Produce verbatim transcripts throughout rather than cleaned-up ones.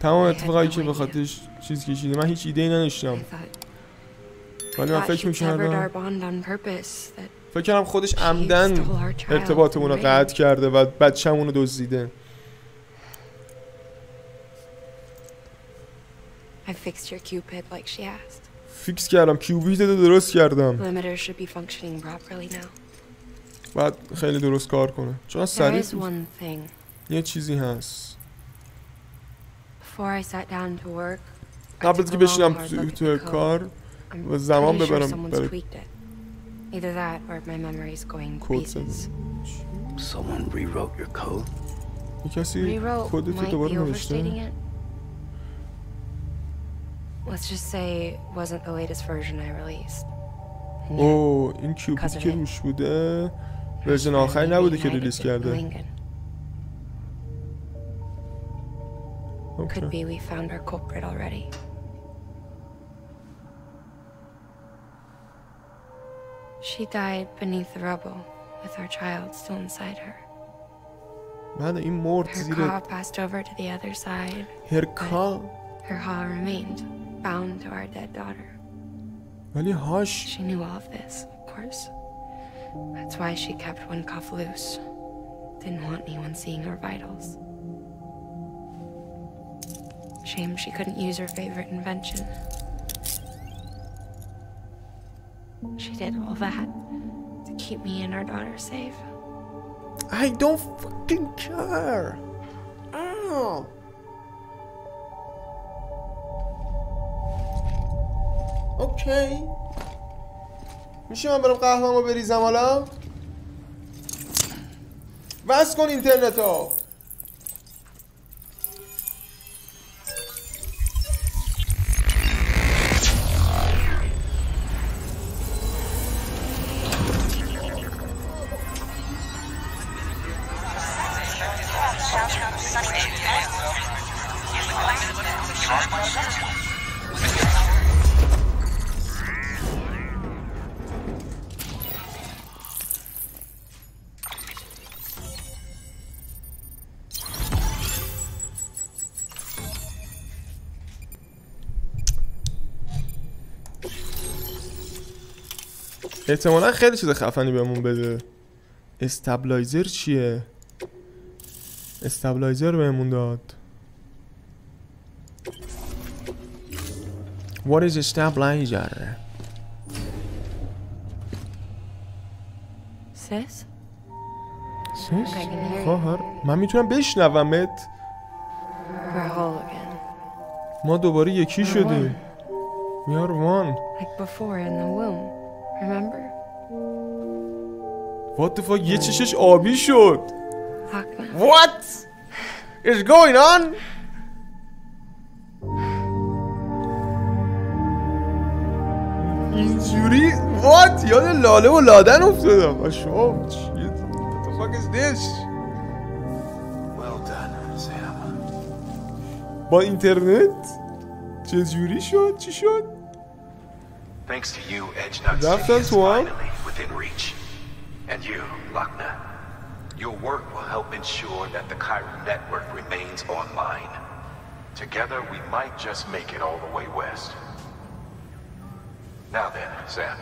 تمام اتفاقایی که به خاطرش چیز کشیده من هیچ ایده‌ای نداشتم. ولی من فکر می‌کردم فکر کنم خودش عمدن ارتباطمون رو قطع کرده و بچه‌مون رو دزدیده. I fixed your cupid like she asked. فیکس کردم کیوبیت رو درست کردم. بعد خیلی درست کار کنه. چرا سریع یه چیزی هست. قبل از که بشینم تو کار و زمان ببرم برای Either that or my memory is going to pieces. Someone rewrote your code. کسی کدتو دوباره نوشته. Let's just say it wasn't the latest version I released. اوه این کیوبیت که روش بوده ورژن آخری نبوده که ریلیز کرده. Could be we found our culprit already. She died beneath the rubble, with our child still inside her. Her car passed over to the other side. Her car. Her car remained bound to our dead daughter. She knew all of this, of course. That's why she kept one cuff loose. Didn't want anyone seeing her vitals. Shame she couldn't use her favorite invention. She did all that to keep me and our daughter safe. I don't fucking care. Oh. Okay. میشه من برم قهوه‌مو بریزم حالا؟ بس کن اینترنتو. احتمالا خیلی چیز خفنی بهمون بده. استابلایزر چیه؟ استابلایزر بهمون داد. What is stabilizer? سس؟ سس؟ خواهر من میتونم بشنومت؟ ما دوباره یکی شدیم. We are one. Like before in the womb. Remember? What the fuck? یه چشش آبی شد. What is going on? اینجوری what? یاد لاله و لادن افتادم. What the fuck is this? Well done, Sam. با اینترنت چجوری شد؟ چی شد؟ Thanks to you, Edge Knot is finally within reach. And you, Lachna. Your work will help ensure that the Chiron Network remains online. Together, we might just make it all the way west. Now then, Sam,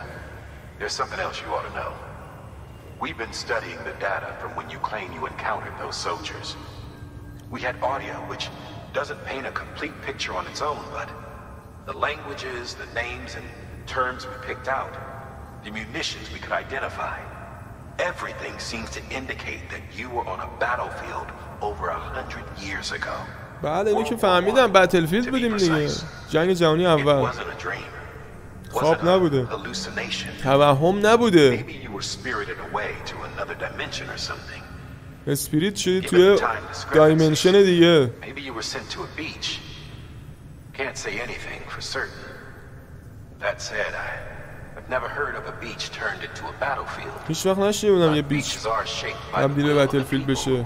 there's something else you ought to know. We've been studying the data from when you claim you encountered those soldiers. We had audio, which doesn't paint a complete picture on its own, but the languages, the names, and terms we picked out, the munitions we could identify. Everything seems to indicate that you were on a battlefield over a hundred years ago. بعد اینو که فهمیدم بتلفیلد بودیم دیگه. جنگ جهانی اول. خواب نبوده. توهم نبوده. اسپریت شدی توی دایمنشن دیگه. That said, I've never heard of a beach turned into a battlefield. هیچ وقت نشنیدم یه بیچ تبدیل به بتلفیلد بشه.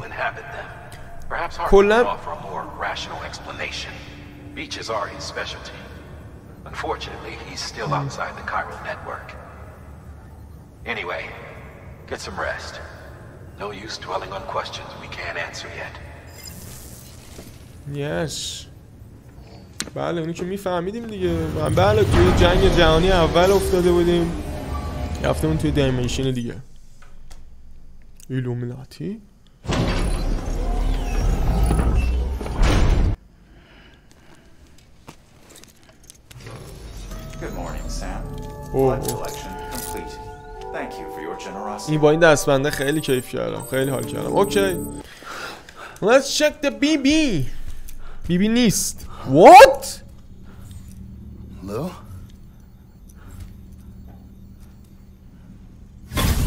کلاً beaches are his specialty. Unfortunately, he's still outside the Chiral network. Anyway, get some rest. No use dwelling on questions we can't answer yet. یش بله اونی که میفهمیدیم دیگه. بله توی جنگ جهانی اول افتاده بودیم، رفته اون توی دایمنشن دیگه، ایلومیناتی. این با این دستبنده خیلی کیف کردم، خیلی حال کردم. اوکی Let's check the بی بی. بی بی نیست. What? Hello?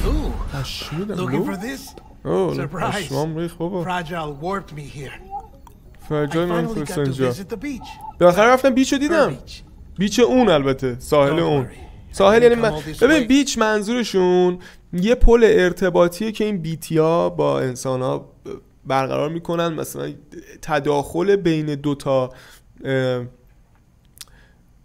Ooh, looking for this? Oh, surprise! Fragile warped me here. Fragile من فرستنجا. بالاخره رفتم بیچو دیدم. بیچ اون، البته ساحل اون. ساحل یعنی من... ببین بیچ منظورشون یه پل ارتباطیه که این بیتی ها با انسان ها برقرار میکنن، مثلا تداخل بین دوتا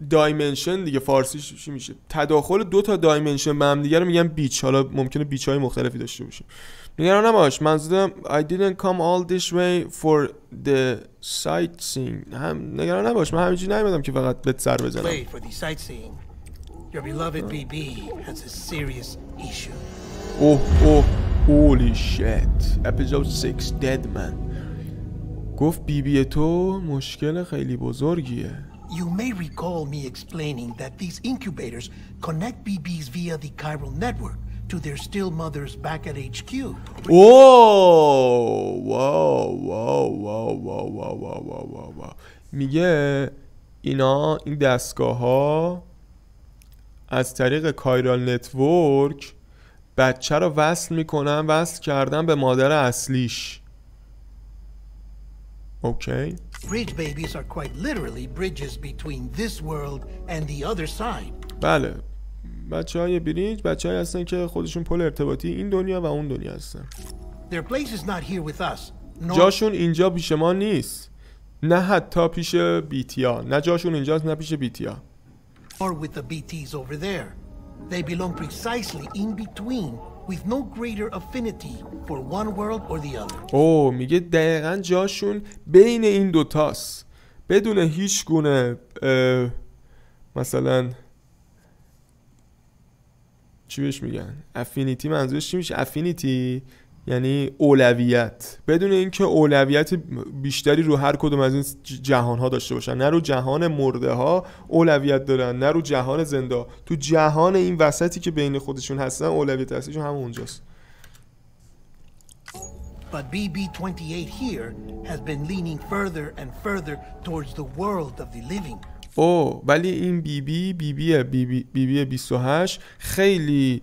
دایمنشن دیگه. فارسیش چی میشه؟ تداخل دوتا دایمنشن به هم دیگه رو میگن بیچ. حالا ممکنه بیچ های مختلفی داشته باشه، نگران نباش. منظورم I didn't come all this way for the sightseeing. هم نگران نباش، من همینجوری نیومدم که فقط بهت سر بزنم. اوه اوه holy shit. Episode six dead man. گفت بی بی تو مشکل خیلی بزرگیه. You may recall me explaining that these incubators connect بی بی's via the chiral network to their still mothers back at اچ کیو. اوه واو واو واو واو واو واو واو. میگه اینا این دستگاه ها از طریق کایرال نتورک بچه رو وصل میکنن، وصل کردن به مادر اصلیش. اوکی. Bridge babies are quite literally bridges between this world and the other side. بله. بچه های بریج بچه های هستن که خودشون پل ارتباطی این دنیا و اون دنیا هستن. Their place is not here with us. No... جاشون اینجا پیش ما نیست، نه حتی پیش بیتیا. نه جاشون اینجاست نه پیش بیتیا. Or with the بی تی's over there. They belong precisely in between with no greater affinity for one world or the other. اوه میگه دقیقاً جاشون بین این دوتاست، بدون هیچ گونه مثلا چی بهش میگن افینیتی. منظورش چی میشه افینیتی؟ یعنی اولویت، بدون اینکه اولویت بیشتری رو هر کدوم از این جهان ها داشته باشن. نه رو جهان مرده ها اولویت دارن، نه رو جهان زنده ها. تو جهان این وسطی که بین خودشون هستن اولویت اصلیشون هم اونجاست. But بی بی twenty-eight here has been leaning further and further towards the world of the living. اوه ولی این بی بی بی بی بی بی بیست و هشت خیلی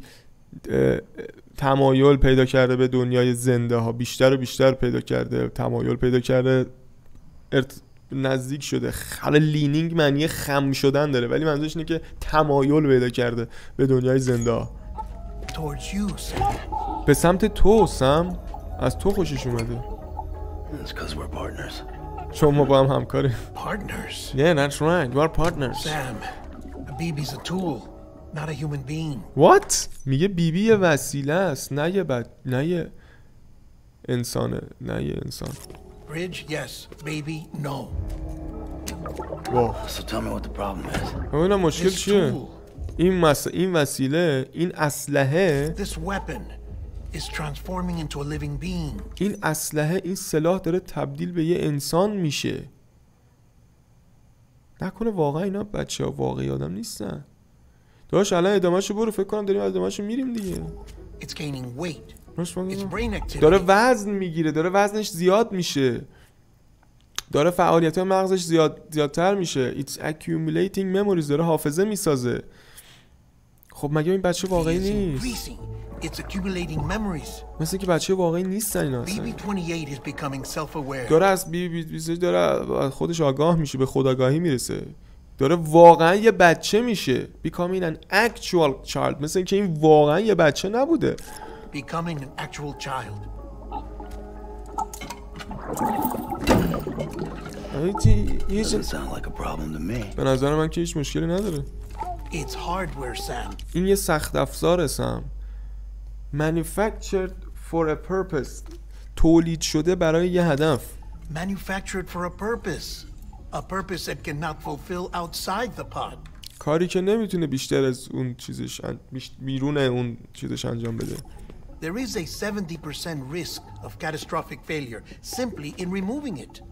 تمایل پیدا کرده به دنیای زنده ها، بیشتر و بیشتر پیدا کرده، تمایل پیدا کرده، ارت... نزدیک شده. حالا لینینگ معنی خم شدن داره، ولی منظورش اینه که تمایل پیدا کرده به دنیای زنده ها. به سمت تو سم، از تو خوشش اومده چون ما با هم همکاریم. Yeah, that's right. We are partners. Sam, a بیبی's a tool. Not a human being. What? میگه بی بی وسیله است، نه یه بد... نه یه انسانه، نه یه انسان. Bridge, yes. Baby, no. Wow. So tell me what the problem is. اون مشکل چیه؟ این مس... این وسیله، این اسلحه. This weapon is transforming into a living being. این اسلحه، این سلاح داره تبدیل به یه انسان میشه. نکنه واقعا اینا بچه ها واقعی آدم نیستن. داش الان ادامهشو برو، فکر کنم داریم ادامهشو میریم دیگه. داره وزن میگیره، داره وزنش زیاد میشه، داره فعالیت های مغزش زیاد زیادتر میشه. It's accumulating memories. داره حافظه میسازه. خب مگه این بچه واقعی نیست؟ مثل که بچه واقعی نیستن اینا اصلا. داره از بی بی بیست و هشت داره خودش آگاه میشه، به خودآگاهی میرسه، داره واقعا یه بچه میشه. becoming an actual child. مثل اینکه این واقعا یه بچه نبوده. becoming an actual child. به نظر من که هیچ مشکلی نداره. It's hardware, Sam. این یه سخت افزاره سم. manufactured for a purpose. تولید شده برای یه هدف. Manufactured for a purpose. A purpose that cannot fulfill outside the pod. کاری که نمیتونه بیشتر از اون چیزش بیرون اون چیزش انجام بده. There is a seventy percent risk of catastrophic failure simply in removing it.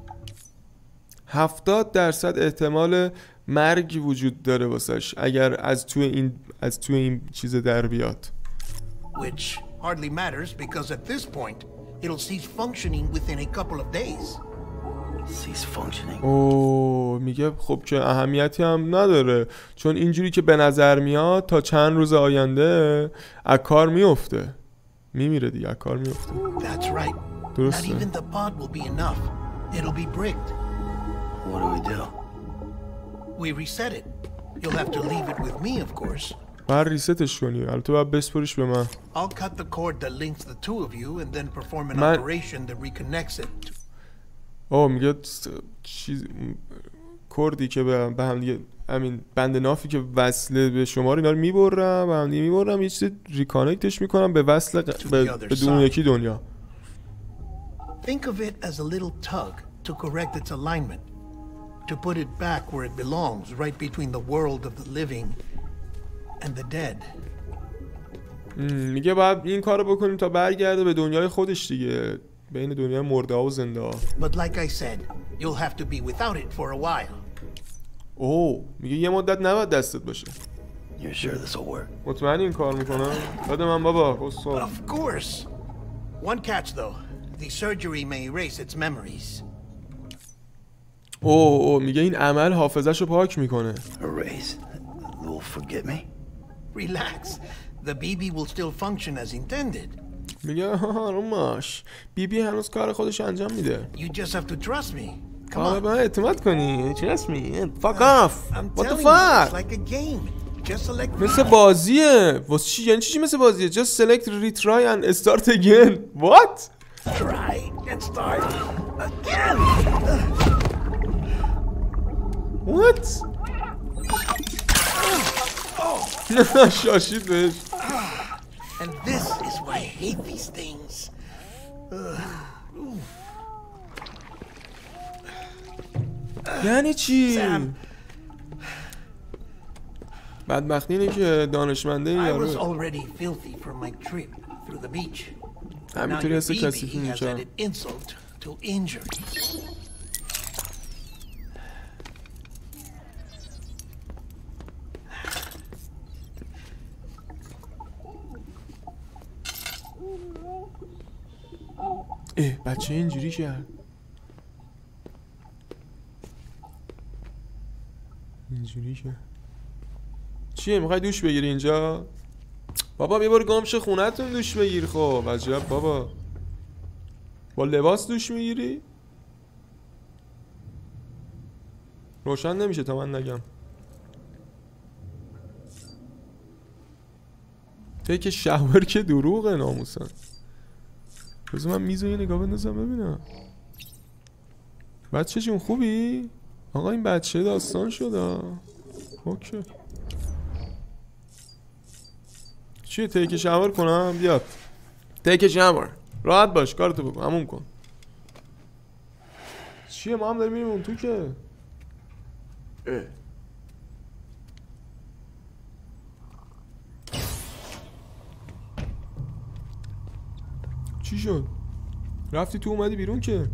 هفتاد درصد احتمال مرگ وجود داره واسش اگر از توی این از توی این چیز در بیاد. Which hardly matters because at this point it'll cease functioning within a couple of days. cease functioning. اوه میگه خب که اهمیتی هم نداره چون اینجوری که به نظر میاد تا چند روز آینده از کار میفته. میمیره دیگه از کار میفته. That's right. درسته. Not even the pod will be enough. It'll be bricked. What do we do? We reset it. You'll have to leave it with me, of course. بر ریستش کنی. البته باید بسپرش به من. I'll cut the cord that links the two of you and then perform an operation that reconnects it. اوه میگه چیز کردی که به به هم دیگه همین بند نافی که وصله به شما رو اینا رو میبرم به هم دیگه میبرم یه چیز ریکانکتش میکنم به وصل به دون یکی دنیا. Think of it as a little tug to correct its alignment. To put it back where it belongs, right between the world of the living and the dead. میگه باید این کارو بکنیم تا برگرده به دنیای خودش دیگه. بین دنیا مرده ها و زنده ها. But like I said, you'll have to be without it for a while. اوه میگه یه مدت نباید دستت باشه. You're sure this will work? مطمئنی این کار میکنه؟ بده من بابا. Of course. One catch though. The surgery may erase its memories. اوه اوه میگه این عمل حافظه‌شو پاک میکنه. Erase. Will forget me? Relax. The بی بی will still function as intended. میگه ها روماش بی بی هنوز کار خودش انجام میده. You just have to trust me. Come on. بابا اعتماد کنی. Trust me. Fuck off. What the fuck? It's like a game. Just select. مثل بازیه. واسه چی یعنی چی مثل بازیه؟ Just select, retry and start again. What? Try and start again. What? Oh. شاشید بهش. And this is why I hate these things. یعنی چی؟ بدبختی اینه که دانشمنده این یارو. I was already filthy from my trip through the beach. همینطوری هست کثیفی می‌کنه. Insult to injury. ای بچه اینجوری کرد اینجوری کرد چیه میخوای دوش بگیری اینجا؟ بابا یه بار گمش خونتون دوش بگیر. خب عجب بابا با لباس دوش میگیری؟ روشن نمیشه تا من نگم. تک شهور که دروغه ناموسن. بذار من میزو یه نگاه بندازم ببینم. بچه جون خوبی؟ آقا این بچه داستان شده. اوکی. چیه تیک شاور کنم؟ بیا. تیک شاور. راحت باش کارتو بکن. همون کن. چیه ما هم داریم میریم اون تو که؟ اه. چی شد؟ رفتی تو اومدی بیرون که؟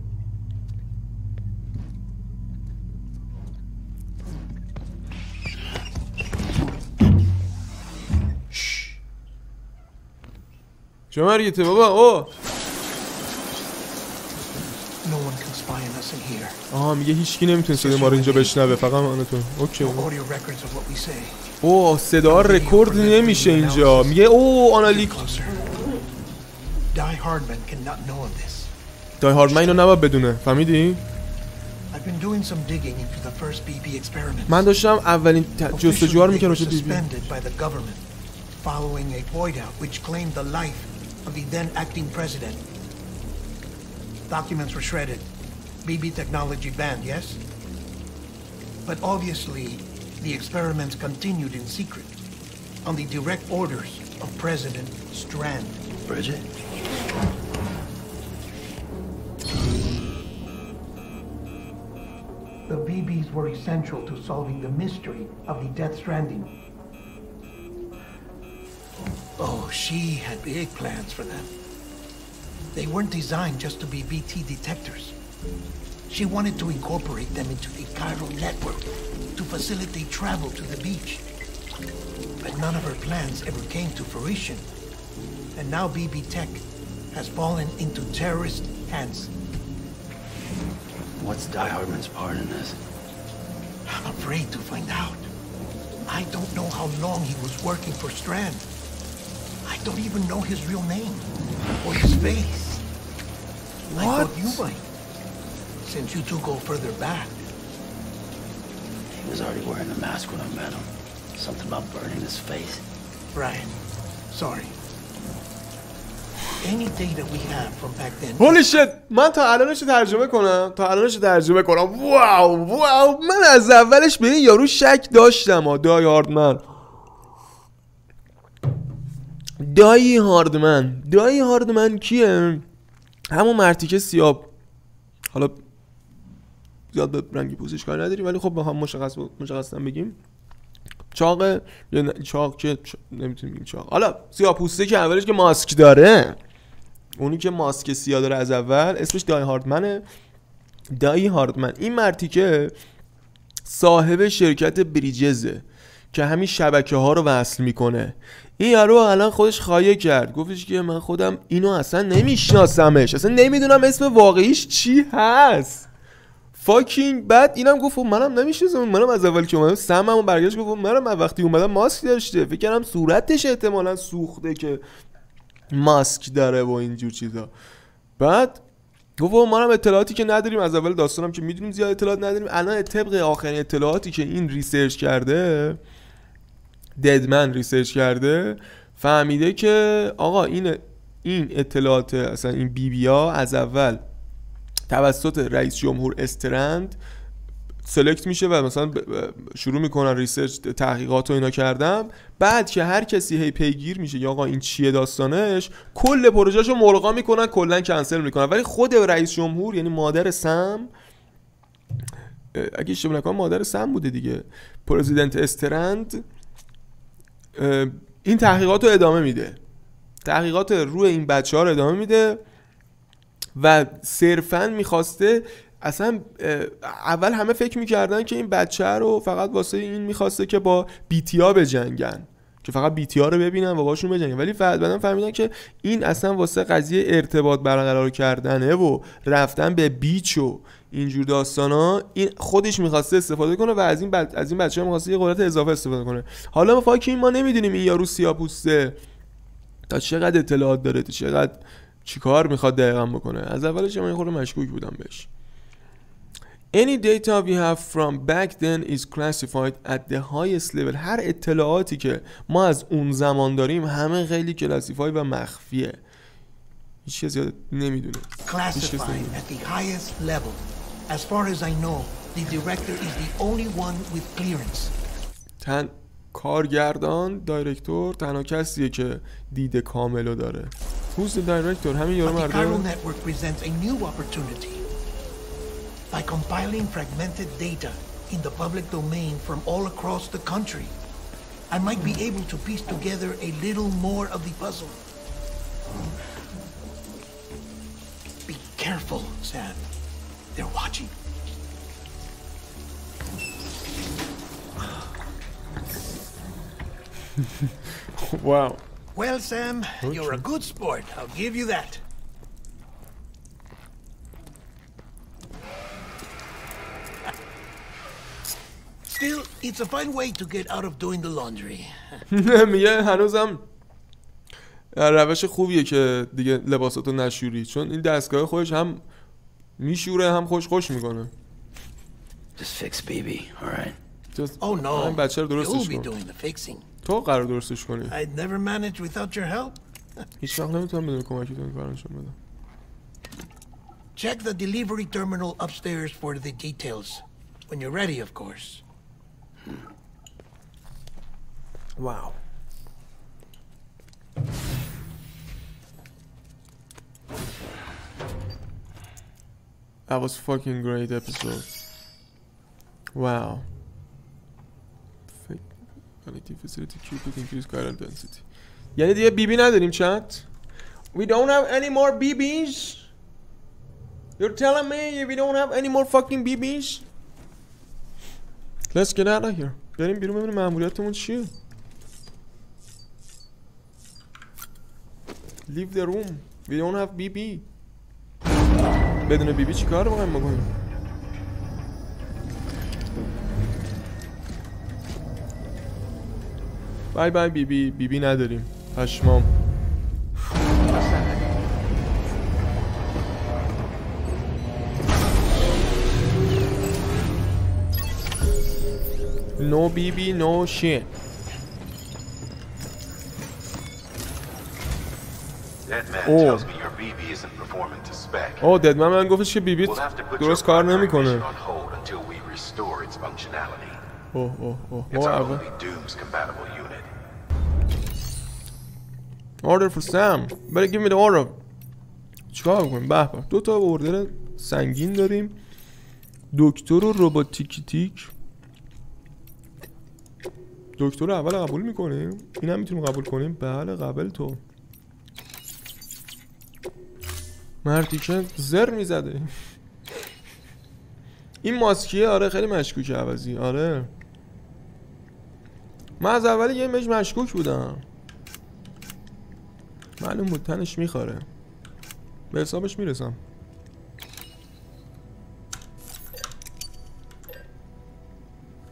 شش جمرگیته بابا او. آه میگه هیچکی نمیتونه صدای ما رو اینجا بشنوه فقط منتون. اوکی اوه صدا رکورد نمیشه اینجا. میگه اوه آنالیک Die Hardman cannot know of this. Die Hardman اینو نباید بدونه. فهمیدی؟ I've been doing some digging into the first بی بی experiment. من داشتم اولین جستجوار میکردم واسه بی بی. By the government following a void out which claimed the life of the then acting president. Documents were shredded. بی بی technology banned, yes? But obviously the experiments continued in secret on the direct orders of President Strand. Bridget. The B Bs were essential to solving the mystery of the Death Stranding. Oh, she had big plans for them. They weren't designed just to be B T detectors. She wanted to incorporate them into the chiral network to facilitate travel to the beach. But none of her plans ever came to fruition. And now B B Tech has fallen into terrorist hands. What's Die Hardman's part in this? I'm afraid to find out. I don't know how long he was working for Strand. I don't even know his real name or his face. What? I thought you might, since you two go further back. He was already wearing the mask when I met him. Something about burning his face. Right. Sorry. Holy shit. من تا الانش رو ترجمه کنم تا الانش رو ترجمه کنم واو واو من از اولش به این یارو شک داشتم ها. دای هاردمن دای هاردمن دای هاردمن کیه؟ همون مرتیکه سیاب. حالا زیاد به رنگی پوزش کار نداریم ولی خب با هم مشخص مشخصتن بگیم چاقه یا چاق که نمیتونیم بگیم چاق. حالا سیاه پوسته که اولش که ماسک داره، اونی که ماسک سیاه داره از اول اسمش دای هاردمنه. دای هاردمن این مرتیکه صاحب شرکت بریجزه که همین شبکه ها رو وصل میکنه. این یارو الان خودش خایه کرد، گفتش که من خودم اینو اصلا نمیشناسمش، اصلا نمیدونم اسم واقعیش چی هست فاکینگ. بعد اینم گفت منم نمیشناسم، منم از اول که اومدم. سممو برگشت گفت منم از وقتی اومدم ماسک داشته، فکر کردم صورتش احتمالا سوخته که ماسک داره و اینجور چیزا. بعد گفت منم اطلاعاتی که نداریم از اول داستانم که میدونیم زیاد اطلاعات نداریم. الان طبق آخرین اطلاعاتی که این ریسرچ کرده، ددمن ریسرچ کرده، فهمیده که آقا این این اطلاعات اصلا این بی بی ها از اول توسط رئیس جمهور استرند سلکت میشه و مثلا شروع میکنن ریسرچ تحقیقات و اینا کردم. بعد که هر کسی هی پیگیر میشه یا آقا این چیه داستانش، کل پروژهشو ملغا میکنن، کلا کنسل میکنن. ولی خود رئیس جمهور یعنی مادر سم، اگه اشتباه نکنم مادر سم بوده دیگه، پرزیدنت استرند، این تحقیقات رو ادامه میده، تحقیقات روی این بچه ها رو ادامه میده و صرفا میخواسته اصلا اول همه فکر میکردن که این بچه رو فقط واسه این میخواسته که با بیتی ها بجنگن، که فقط بیتی ها رو ببینن و باشون بجنگن. ولی بعدا فهمیدن که این اصلا واسه قضیه ارتباط برقرار کردنه و رفتن به بیچ و اینجور داستان ها. این خودش میخواسته استفاده کنه و از این بچه از این بچه ها میخواسته یه قدرت اضافه استفاده کنه. حالا فاکین ما نمیدونیم این یارو سیاپوسته تا چقدر اطلاعات داره، تا چقدر چیکار میخواد دقیقا بکنه. از اولش من خورده مشکوک بودم بهش. Any data we have from back then is classified at the highest level. هر اطلاعاتی که ما از اون زمان داریم همه خیلی کلاسیفای و مخفیه، هیچ کس زیاد نمیدونه. Classified at the highest level. As far as I know, the director is the only one with clearance. تن کارگردان دایرکتور تنها کسیه که دید کاملو داره. Who's the director? همین یارو مرده. The Chiron Network presents a new opportunity by compiling fragmented data in the public domain from all across the country. I might be able to piece together a little more of the puzzle. Be careful, Sam. They're watching. Wow. Well, Sam, you're a good sport. I'll give you that. Still, it's a fine way to get out of doing the laundry. میگه هنوزم روش خوبیه که دیگه لباساتو نشوری، چون این دستگاه خودش هم میشوره هم خوش خوش میکنه. Just fix B B, alright. Just oh no. بچه رو درستش کن. تو قرار درستش کنی. I'd never manage without your help. هیچ وقت نمیتونم بدون کمکتون کارشون بدم. Check the delivery terminal upstairs for the details. When you're ready, of course. Wow. That was fucking great episode. Wow. یعنی دیگه بی بی نداریم چند؟ We don't have any more بی بیز. You're telling me we don't have any more fucking بی بیز. Let's get out of here. بریم بیرون ببینیم مأموریتمون چیه. Leave the room. We don't have بی بی. بدون بی بی چی کار بخوایم بکنیم؟ بای بای بی بی بی بی نداریم پشمام. نو بی بی نو شیت. اوه اوه ددمن من گفتش که بی بی درست کار نمیکنه. اوه اوه اوه ما اول Order for Sam. Better give me the order. چیکار کنیم؟ به به دو تا اوردر سنگین داریم. دکتر و روباتیکی تیک. دکتر اول قبول میکنیم. این هم میتونیم قبول کنیم. بله قبل تو. مردی که زر میزده. این ماسکیه آره خیلی مشکوکه عوضی آره. من از اولی یه مش مشکوک بودم. معلوم بود تنش میخوره. به حسابش میرسم.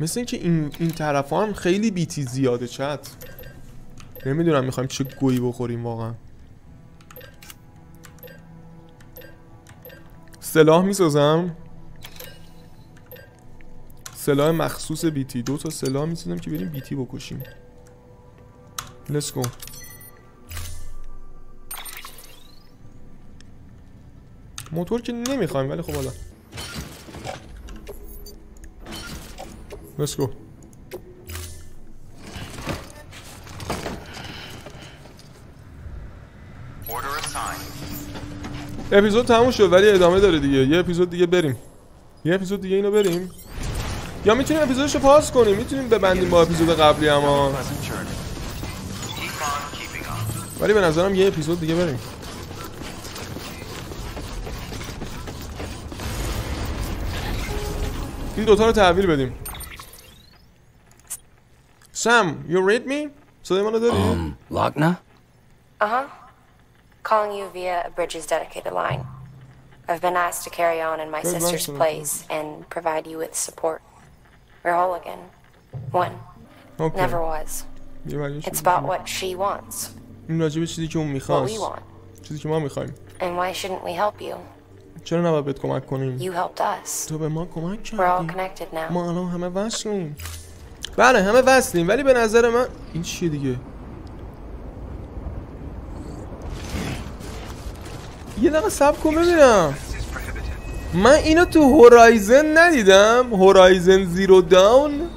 مثل اینکه این این طرفا هم خیلی بیتی زیاده چت. نمیدونم میخوایم چه گویی بخوریم واقعا. سلاح میسازم. سلاح مخصوص بیتی. دو تا سلاح میسازم که بریم بیتی بکشیم. Let's go. موتور که نمیخوایم ولی خب حالا Let's go. اپیزود تموم شد ولی ادامه داره دیگه. یه اپیزود دیگه بریم. یه اپیزود دیگه اینو بریم. یا میتونیم اپیزودشو پاس کنیم. میتونیم ببندیم با اپیزود قبلی اما. ولی به نظرم یه اپیزود دیگه بریم. این دوتا رو تحویل بدیم. Sam, you read me? صدای منو داری؟ Um, Lachna? Uh-huh. Calling you via Bridget's dedicated line. I've been asked to carry on in my sister's place and provide you with support. We're whole again. One. Okay. Never was. It's about what she wants. What we want. And why shouldn't we help you? چرا نباید بهت کمک کنیم؟ تو به ما کمک کردی. ما الان همه وصلیم. بله همه وصلیم ولی به نظر من این چیه دیگه؟ یه دقیقه صبر کن ببینم. من اینو تو هورایزن ندیدم. هورایزن زیرو داون.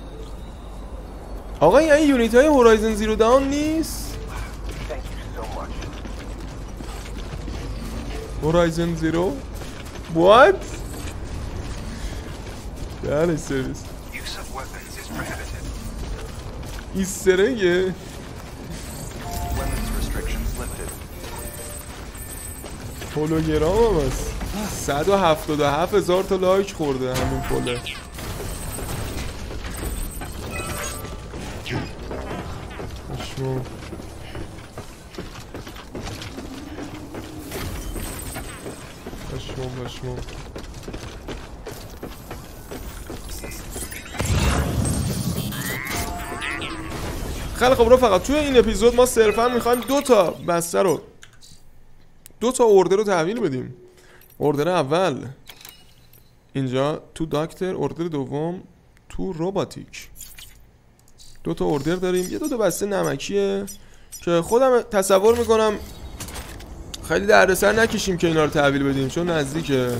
آقا این یونیت های هورایزن زیرو داون نیست؟ هورایزن زیرو What? That serious. Use of weapons is prohibited. Is serenge? Weapons restrictions lifted. پولوگرام هم هست. صد و هفتاد و هفت هزار تا لایک خورده همین پوله. شو. Başım. خیلی خب رفقا توی این اپیزود ما صرفا میخوایم دو تا بسته رو دو تا اوردر رو تحویل بدیم. اوردر اول اینجا تو دکتر، اوردر دوم تو روباتیک. دو تا اوردر داریم. یه دو تا بسته نمکیه که خودم تصور میکنم خیلی دردسر نکشیم که اینا رو تحویل بدیم چون نزدیکه.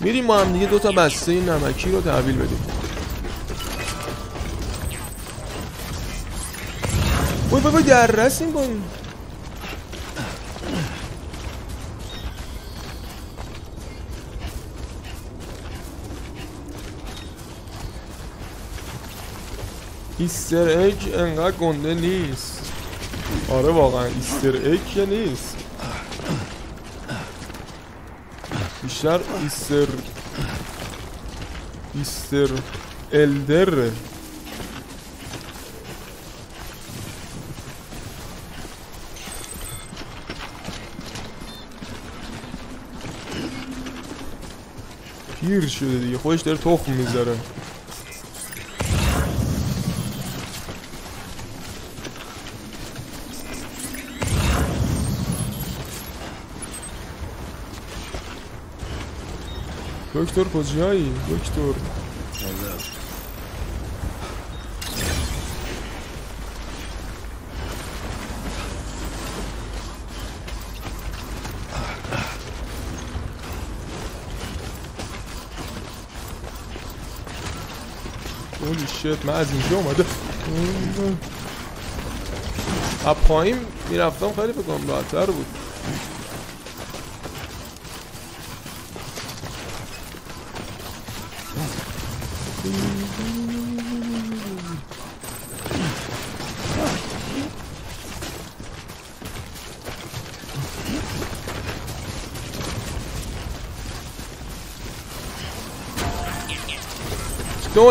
میریم ما هم دیگه دو تا بسته نمکی رو تحویل بدیم. وای وای وای در رسیم کنیم. ایستر ایک انقدر گنده نیست. آره واقعا ایستر ایک که نیست، بیشتر ایستر ایستر الدر. پیر شده دیگه، خودش داره تخم میذاره. دکتر کجایی؟ دکتر اولی شت، من از اینجا اومده از پایین میرفتم خیلی بکنم راحت‌تر بود.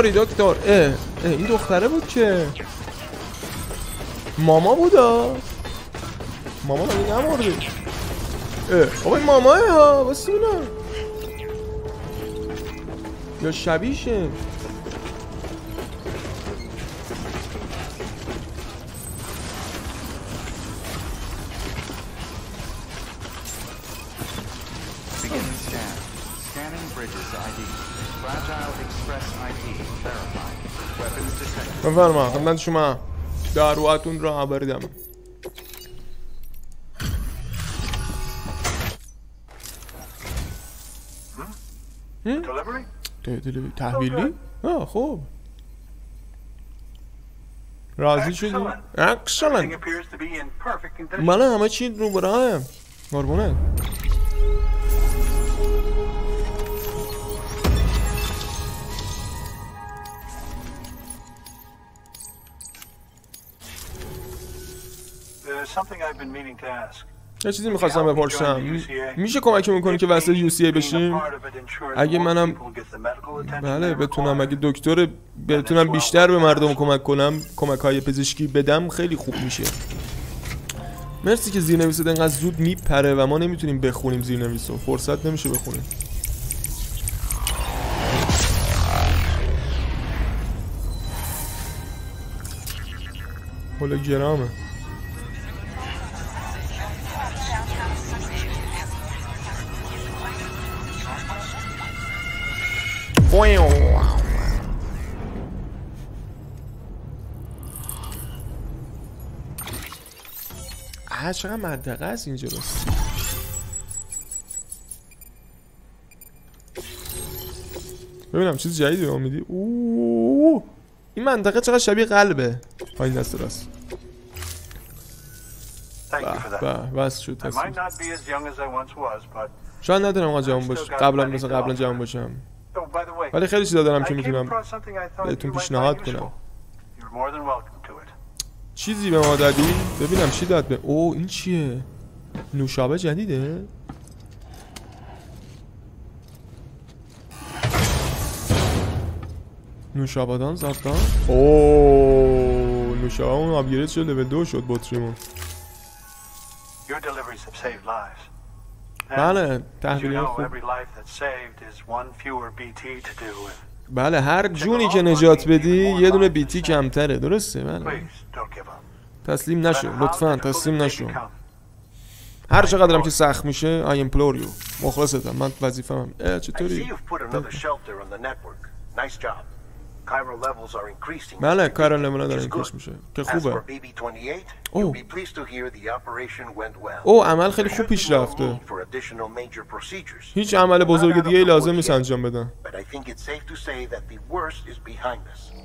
دکتری دکتر اه, اه این دختره بود که ماما بودا. ماما مگه نمرده؟ اه آبای ماماه ها بسونه یا شبیشه. بفرما خدمت شما، داروهاتون رو آوردم. تحویلی؟ آه خوب راضی شدی؟ اکسلنت. من همه چی رو برایم قربونت. یه چیزی میخواستم بپرسم، میشه کمک میکنی که وصل یو سی ای بشیم؟ اگه منم بله بتونم، اگه دکتر بتونم بیشتر به مردم کمک کنم، کمک های پزشکی بدم خیلی خوب میشه. مرسی که زیرنویسات انقدر زود میپره و ما نمیتونیم بخونیم زیرنویسو، فرصت نمیشه بخونیم. هولوگرامه. آه چقدر منطقه هست اینجا بس. ببینم چیز جدیدی به ما میدی. اوه این منطقه چقدر شبیه قلبه. پایین دست راست. بله بس شد تصمیم. شاید ندارم آقا جوان باشم، قبلا مثل قبلا جوان باشم، ولی خیلی چیزا دارم که میتونم بهتون پیشنهاد کنم. چیزی به ما دادی؟ ببینم چی داد به. اوه این چیه؟ نوشابه جدیده؟ نوشابادان زفتان؟ اوه نوشابه اون آپگرید شد، لول دو شد بطریمون. بله تحویل خوب. بله هر جونی که نجات بدی یه دونه بی تی کمتره، درسته؟ بله تسلیم نشو لطفا، تسلیم نشو. هر چقدرم که سخت میشه I implore you، مخلصتم، من وظیفه‌ام. اه چطوری؟ بله کایرون لولا داره اینکش میشه که خوبه. اوه اوه عمل خیلی خوب پیش رفته، هیچ عمل بزرگ دیگه لازم نیست انجام بدن.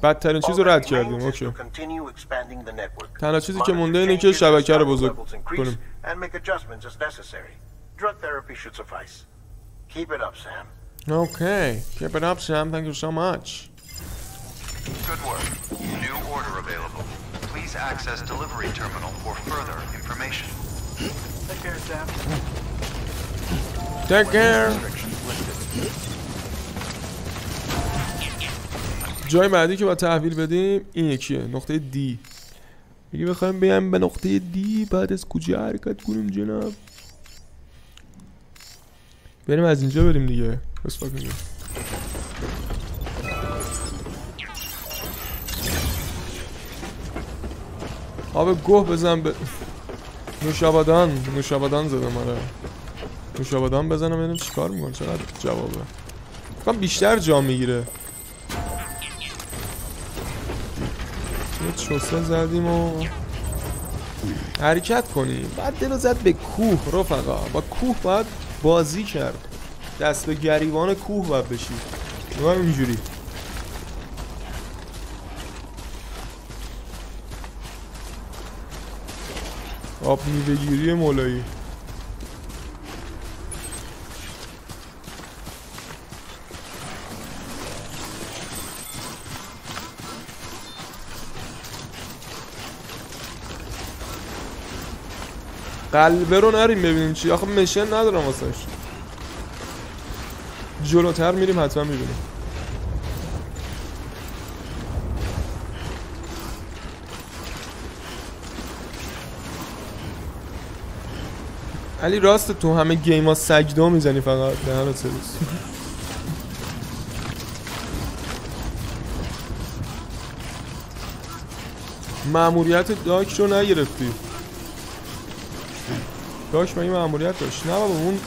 بدترین چیز رو رد کردیم. اوکی تنها چیزی که مونده اینه که شبکه رو بزرگ کنیم. اوکی keep it up Sam thank you so much. Good work. New order available. Please access delivery terminal for further information. Take care, Sam. Take care. جای بعدی که با تحویل بدیم این یکیه، نقطه دی. اگه بخوایم بیایم به نقطه دی بعد از کجا حرکت کنیم جناب؟ بریم از اینجا بریم دیگه. بس فاک اینجا. آب گوه بزن به نوشابادان. نوشابادان زدم آره. نوشابادان بزنم ببینم چیکار میکنه، چقدر جوابه. فقط بیشتر جا میگیره. چوسه زدیم و حرکت کنیم. بعد دلو زد به کوه رفقا. با کوه باید بازی کرد. دست به گریبان کوه باید بشی. ما اینجوری. آب میوه‌گیری مولایی. قلبه رو نریم ببینیم چی، آخه مشن ندارم واسش. جلوتر میریم حتما میبینیم. علی راست تو همه گیما سجدا میزنی فقط دهنت سرویس. مأموریت داک رو نگرفتی. داش مگه مأموریت داشت؟ نه بابا اون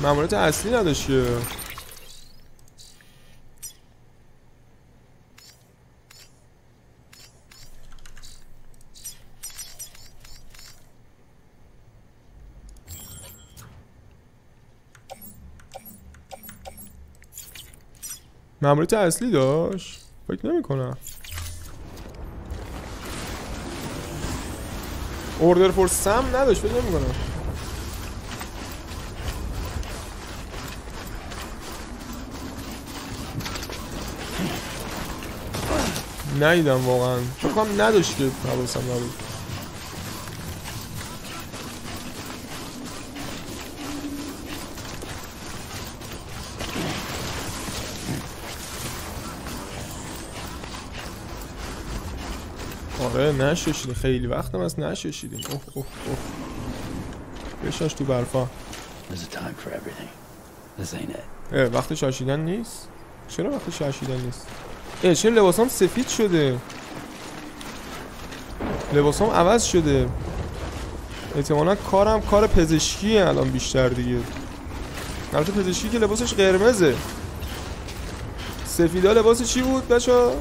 مأموریت اصلی نداشت که. مأموریت اصلی داشت؟ فکر نمی‌کنم. اوردر فور سم نداشت بگم میکنم. نهیدم واقعا چونکم نداشت که حواسم نبود. آره نششیدیم، خیلی وقتم از نششیدیم. اوه اوه اوه بشاش تو برفا. اه وقت شاشیدن نیست؟ چرا وقت شاشیدن نیست؟ اه چرا لباسام سفید شده؟ لباسام عوض شده. احتمالا کارم کار پزشکیه الان بیشتر دیگه. البته پزشکی که لباسش قرمزه. سفیدا لباس چی بود بچه‌ها؟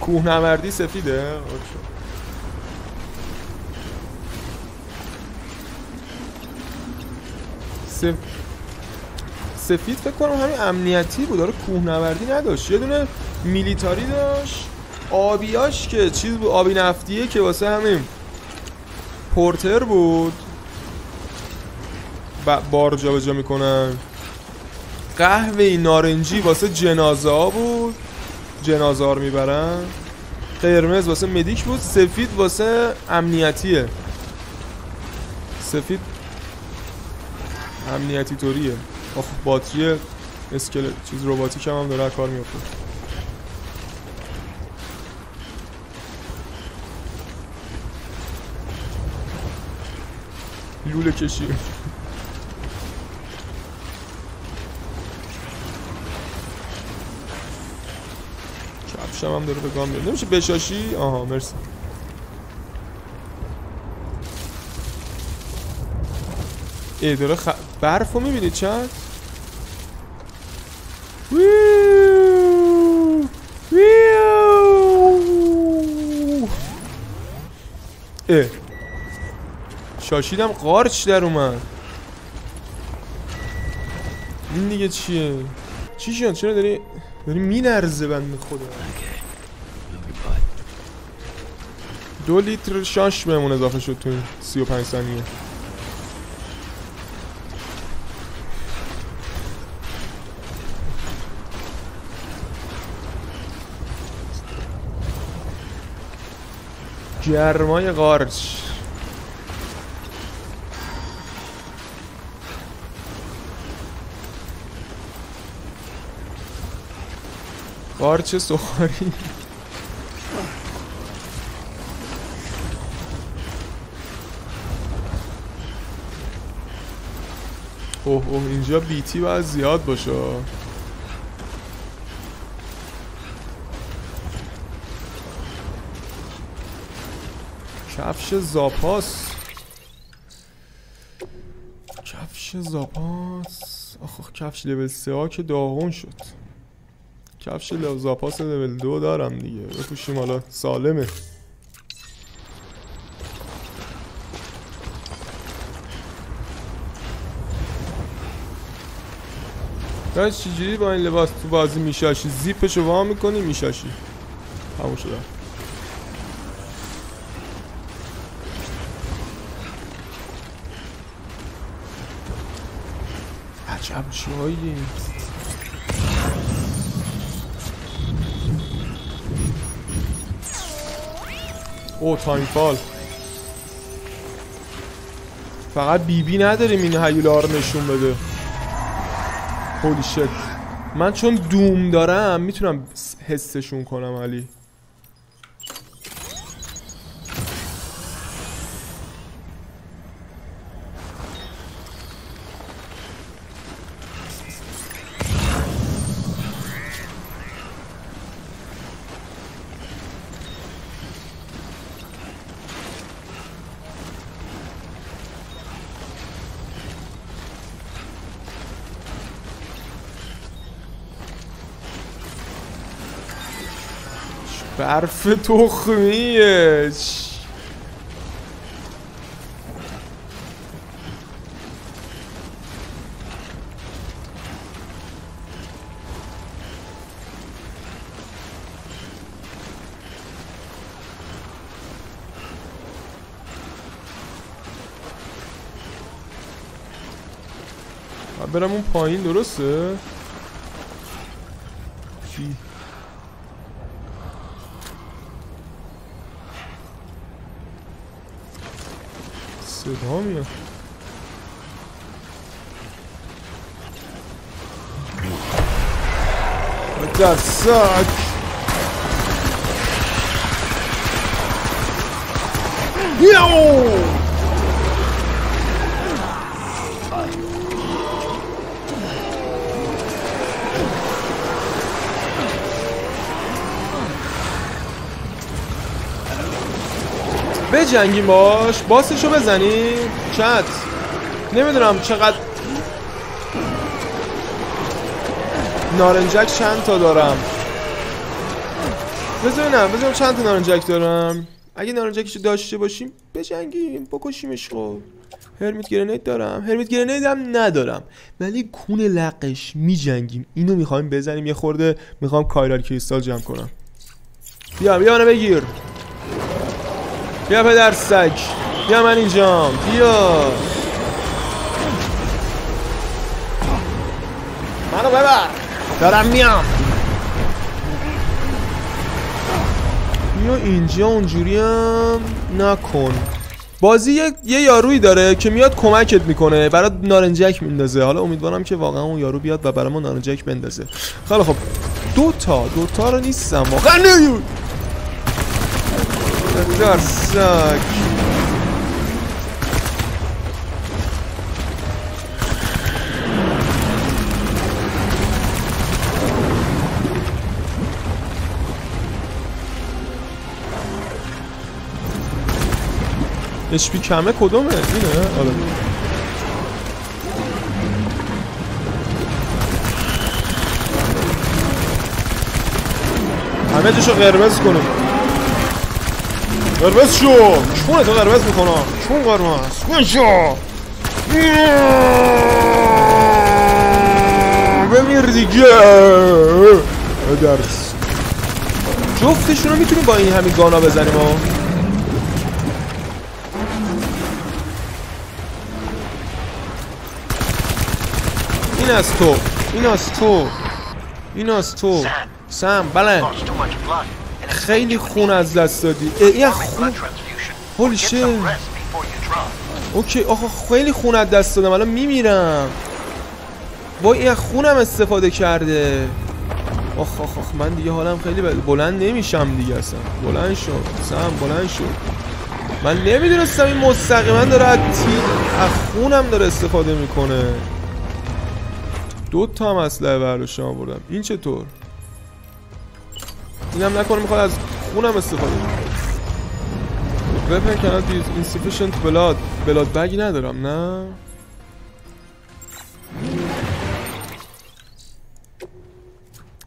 کوهنوردی سفیده؟ اوکی. سف... سفید فکر کنم همین امنیتی بود، داره کوهنوردی نداشت. یه دونه میلیتاری داشت. آبیاش که چیز بود، آبی نفتیه که واسه همین پورتر بود. ب... بار جا به جا میکنن. قهوه‌ای نارنجی واسه جنازه ها بود. جنازه ها رو میبرن. قرمز واسه مدیک بود، سفید واسه امنیتیه. سفید امنیتی طوریه. آخ باتری اسکلت چیز رباتیک هم, هم داره کار میفته. لوله کشی. شم هم داره بگم بیاد نمیشه بشاشی؟ آها مرسی. ای داره خ... برف رو میبینید چند؟ ویو ویو ای شاشیدم قارچ در اومد. این دیگه چیه؟ چی شد؟ چرا داری؟ داری مینرزه بنده خدا. دو لیتر شانش بهمون اضافه شد تو این سی و پنج ثانیه. گرمای قارچ. قارچ سخاری. اوه اوه اینجا بیتی باید زیاد باشه. کفش زاپاس، کفش زاپاس. آخ کفش لول سه ها که داغون شد. کفش زاپاس لول دو دارم دیگه، بپوشیم حالا سالمه. داشت چجوری با این لباس تو بازی میشاشی؟ زیپشو وا میکنی میشاشی. همون شده. عجب جایی. او تایم فال. فقط بی بی نداریم این هیولا رو نشون بده. هولی شت. من چون دوم دارم میتونم حسشون کنم. علی برف تخمیه. برم اون پایین درسته؟ چی؟ صدا میاد. دستک یاو جنگی باش، باسشو بزنی چت. نمیدونم چقدر نارنجک چند تا دارم. بزنم بزنم چند تا نارنجک دارم. اگه نارنجکشو داشته باشیم بجنگیم بکشیمش. خب هرمیت گرنید دارم، هرمیت گرنید هم ندارم ولی کون لقش میجنگیم. اینو میخوایم بزنیم. یه خورده میخوام کایرال کریستال جمع کنم. بیا بیا منو بگیر. بیا پدر سگ، بیا من اینجام، بیا منو ببر، دارم میام. بیا اینجا. اونجوری هم نکن. بازی یه, یه یاروی داره که میاد کمکت میکنه، برات نارنجک میندازه. حالا امیدوارم که واقعا اون یارو بیاد و برای ما نارنجک بندازه. خیلی خب دوتا دوتا رو نیستم واقعا. نیو درسک اچ پی کمه کدومه؟ اینه؟ آره همه جاشو قرمز کنیم. قربز شو! چونه تو قربز میکنم؟ چون قربز؟ کن شو! بمیر دیگه! درست جفتشون رو میتونیم با این همین گانا بزنیم. ها این از تو، این از تو، این از تو. سم بلند. خیلی خون از دست دادی. این خون هولیشه. اوکی آخه خیلی خون از دست دادم، الان میمیرم. وای این خونم استفاده کرده. آخ آخ آخ من دیگه حالم خیلی بلند نمیشم دیگه اصلا. بلند شو سم، بلند شو. من نمیدونستم این مستقیما داره از تیر از خونم داره استفاده میکنه. دو تا هم اسلحه برداشتم آوردم. این چطور؟ اینم نکنه میخواد از خونم استفاده کنه. Weapon cannot use insufficient blood. بلاد بگی ندارم نه.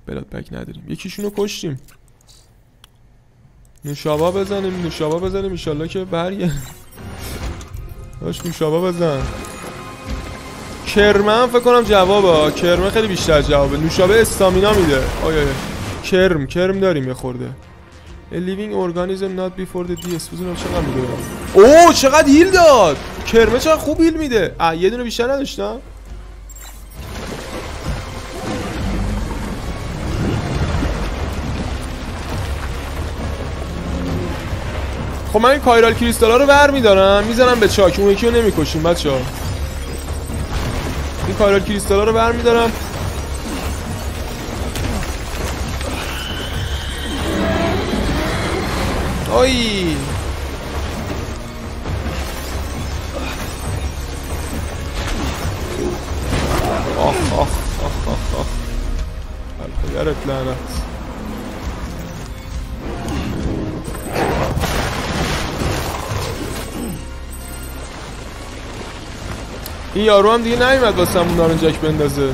بلاد بگ نداریم. یکیشونو کشتیم. نوشابا بزنیم، نوشابا بزنیم ان شاءالله که برگرده. داش نوشابا بزن. کرم فکر کنم جوابه. کرم خیلی بیشتر جوابه. نوشابه استامینا میده. آیا کرم کرم داریم یه خورده. A living organism not before the disposal. چقدر میده؟ اوه چقدر هیل داد. کرمه چقدر خوب هیل میده. آ یه دونه بیشتر نداشتم. خب من این کایرال کریستالا رو برمیدارم میزنم به چاک، اون یکی رو نمیکشیم بچه‌ها. این کایرال کریستالا رو برمیدارم. آی آخ آخ آخ آخ آخ الخیرت لعنت. این یارو هم دیگه نمیاد واسه اون نارنجک بندازه.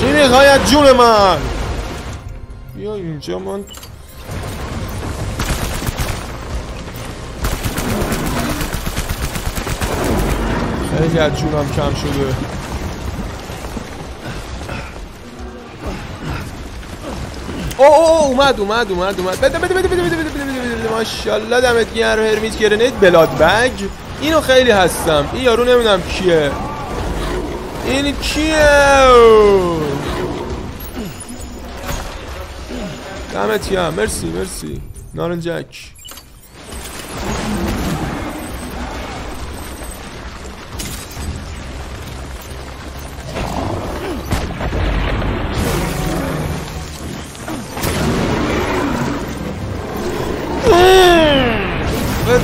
چی میخوای از جون من؟ بیا اینجا من. خیلی از جونم کم شده. اوه اوه اومد اومد اومد اومد. بده بده بده بده بده بده بده بده. ماشاءالله دمت گرم هرمیت گرنیت بلاد بگ. اینو خیلی هستم. این یارو نمیدونم کیه. این کیه؟ دمت گرم. مرسی مرسی. نارنجک.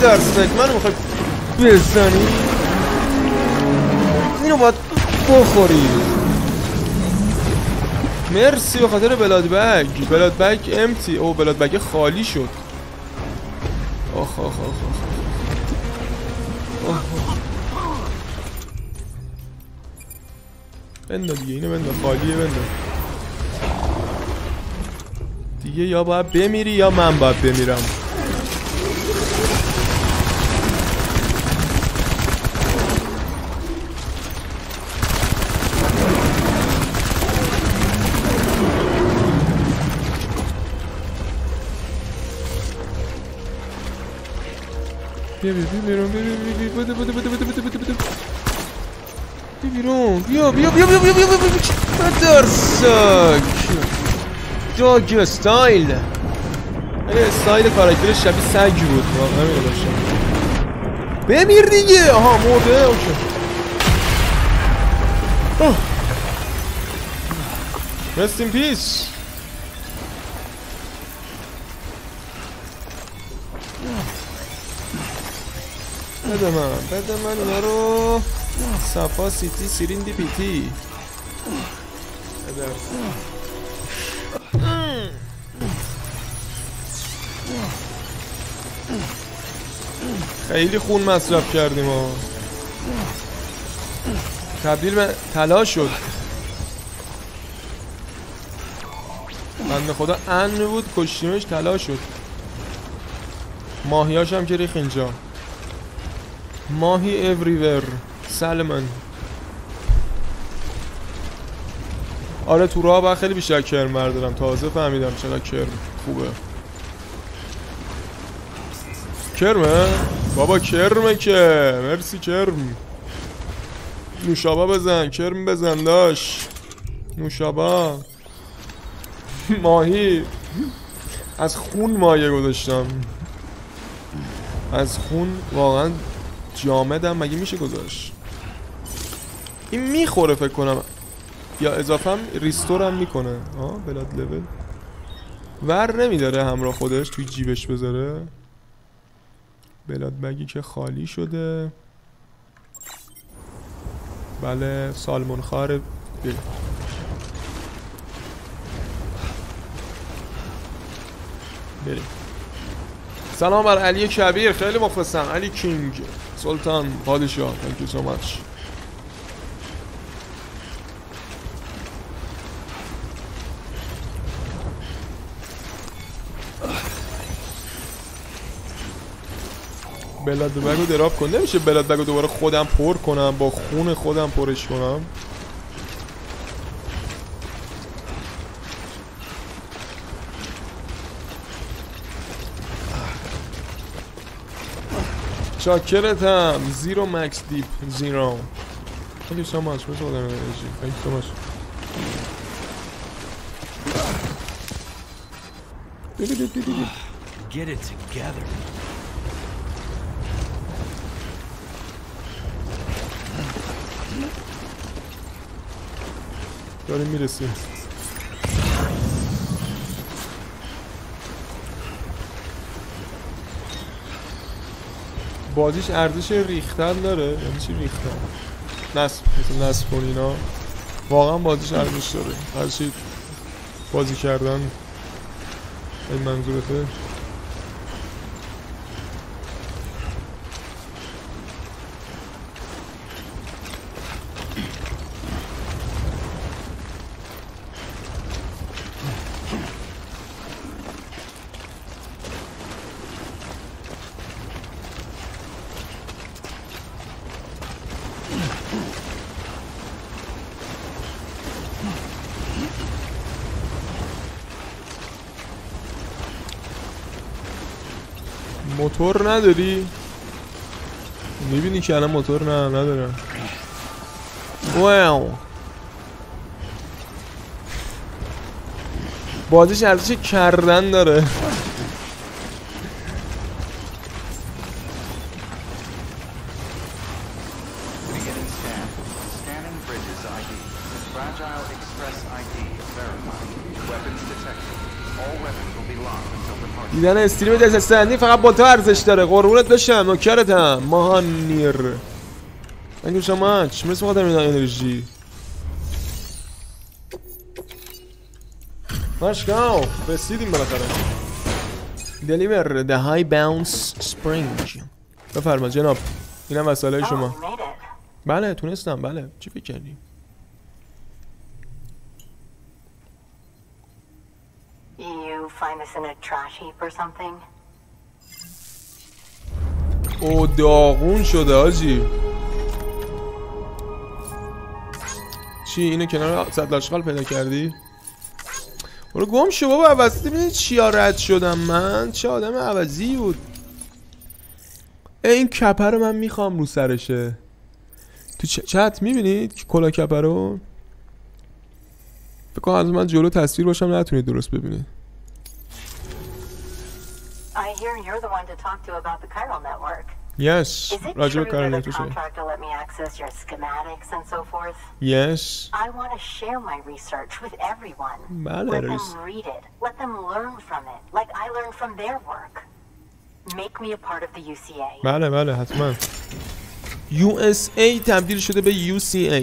درستک منو میخوای بزنی؟ اینو باید بخوری. مرسی به خاطر بلاد بگ. بلاد بگ امتی. او بلاد بگ خالی شد. آخ آخ آخ آخ آخ. بنده دیگه اینو بنده. خالیه بنده دیگه. یا باید بمیری یا من باید بمیرم. بیا بیا بیا بیا بیا بیا بیا بیا بیا بیا بیا بیا بیرون. بیا بیا بیا بیا بیا بیا بیا درسک. جاگ استایل. استایل کاراکتر شبیه سگ بود واقعا. میگم بمیر دیگه. آها مرده. اوکی رست این پیس. بده من بده من اینا رو. صفا سیتی سیرین دی بی تی. خیلی خون مصرف کردیم ها. تبدیل به طلا شد. بنده خدا امن بود کشتیمش طلا شد. ماهیاش هم که ریخ اینجا. ماهی everywhere سلمن. آره تو راه باید خیلی بیشتر کرم بردارم. تازه فهمیدم چقدر کرم خوبه. کرمه بابا، کرمه که مرسی کرم. نوشابه بزن، کرم بزن داش، نوشابه. ماهی از خون مایه گذاشتم، از خون واقعا جامدم، مگه میشه گذاشت؟ این میخوره فکر کنم، یا اضافه هم ریستور هم میکنه. آه بلاد لول ور نمیداره همراه خودش توی جیبش بذاره. بلاد بگی که خالی شده. بله سالمون خاره. بریم. سلام بر علی کبیر، خیلی مخلصم. علی کینگ سلطان پادشاه، thank you so much. بلاد بگو دراب کن، نمیشه بلاد بگو دوباره خودم پر کنم، با خون خودم پرش کنم. چاکرتم. زیرو مکس دیپ زیرو خیلی ساماش بسه بادم انرژی، خیلی ساماش. Get it together. داریم میرسیم. بازیش ارزش ریختن داره. یعنی چی ریختن؟ نصب مثل نصب کن اینا. واقعا بازیش ارزش داره، هرچی بازی کردن این منظورته. موتور نداری؟ میبینی که الان موتور نه ندارم. واو بازیش ارزش کردن داره. دیدن استریم دست استندی فقط با تو ارزش داره. قربونت بشم، نوکرتم ماهانیر. انگو شما چی مثل خودم اینا انرژی ماشگاو رسیدیم بالاخره. دلیور ده های باونس سپرینگ. بفرما جناب، اینم وسایل شما. بله تونستم. بله چی فکر کردی؟ find us in a trash heap or something. او داغون شده آجی. چی اینو کنار صد لاشغال پیدا کردی؟ برو گم شو بابا، عوضی ببینید چیا رد شدم من، چه آدم عوضی بود. این کپه رو من میخوام رو سرشه. تو چت میبینید که کلا کپه رو فکر کنم از من جلو تصویر باشم نتونید درست ببینید. I hear you're the one to talk to about the chiral network. Yes. Is it true that a contractor let me access your schematics and so forth? Yes. I want to share my research with everyone. Let them read it. Let them learn from it, like I learned from their work. Make me a part of the U C A. بله بله حتما. U S A تبدیل شده به U C A.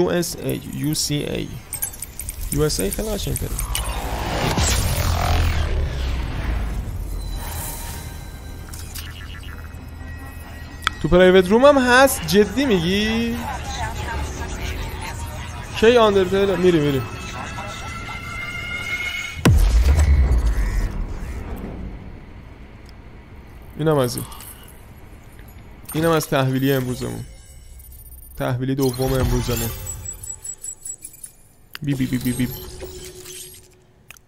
U S A U C A U S A خیلی قشنگ کرد. تو پرایوت روم هم هست؟ جدی میگی؟ کی آندرتیل؟ میریم میریم. اینم از این. اینم از تحویلی امروزمون. تحویلی دوم امروزمون. بی بی بی بی بی.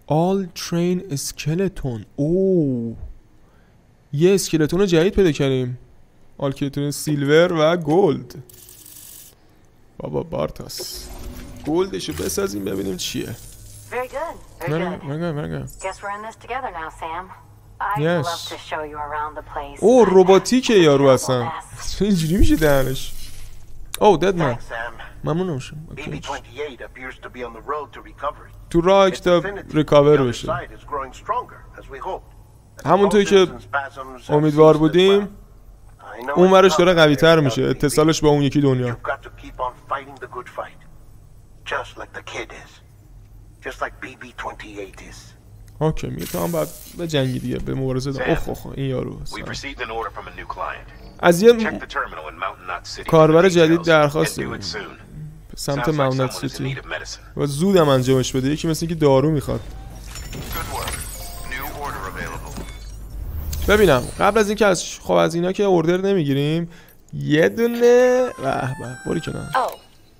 All train skeleton. اوه یه اسکلتون جدید پیدا کردیم. آلکتون سیلور و گلد. بابا بارتاس گلدشو بسازیم ببینیم چیه. Very good. Very good. Very good. Very good. Guess we're in this together now, Sam. Yes. I'd love to show you around the place. Oh, robotique یارو اصلا. اینجوری میشه دهنش. Oh, dead man. ممنونم شما. بی بی بیست و هشت appears to be on the road to recovery. تو راه تا ریکاور بشه. همونطوری که امیدوار بودیم اون ورش داره قوی تر میشه. اتصالش با اون یکی دنیا. Just like the kid is. Just like بی بی بیست و هشت is. Okay, میگه تو هم باید به جنگی دیگه، به مبارزه ده. اوخ اوخ این یارو از یه کاربر جدید درخواست داریم سمت ماونت سیتی و زود هم انجامش بده. یکی مثل اینکه دارو میخواد. ببینم قبل از اینکه از خب از اینا که اوردر نمیگیریم یه دونه رهبر باری کنم.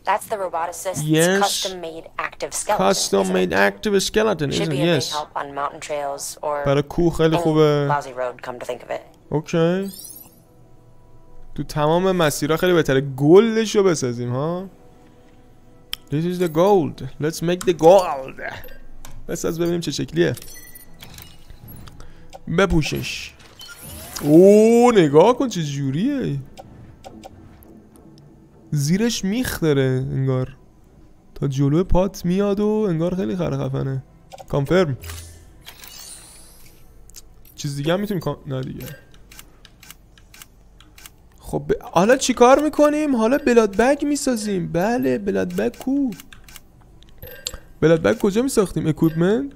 That's the robot assist's yes. custom-made active skeleton. Custom-made active skeleton, isn't it? Should be yes. help on mountain trails or a lousy road, come to think of it. Okay. تو تمام مسیرها خیلی بهتره گلدش رو بسازیم ها. This is the gold. Let's make the gold. بساز ببینیم چه شکلیه. بپوشش. اوه نگاه کن چه جوریه. زیرش میخ داره انگار تا جلو پات میاد و انگار خیلی خرخفنه. کانفرم. چیز دیگه هم میتونیم کان... نه دیگه. خب ب... حالا چی کار میکنیم؟ حالا بلاد بگ میسازیم. بله بلاد بگ کو؟ بلاد بگ کجا میساختیم؟ اکویپمنت؟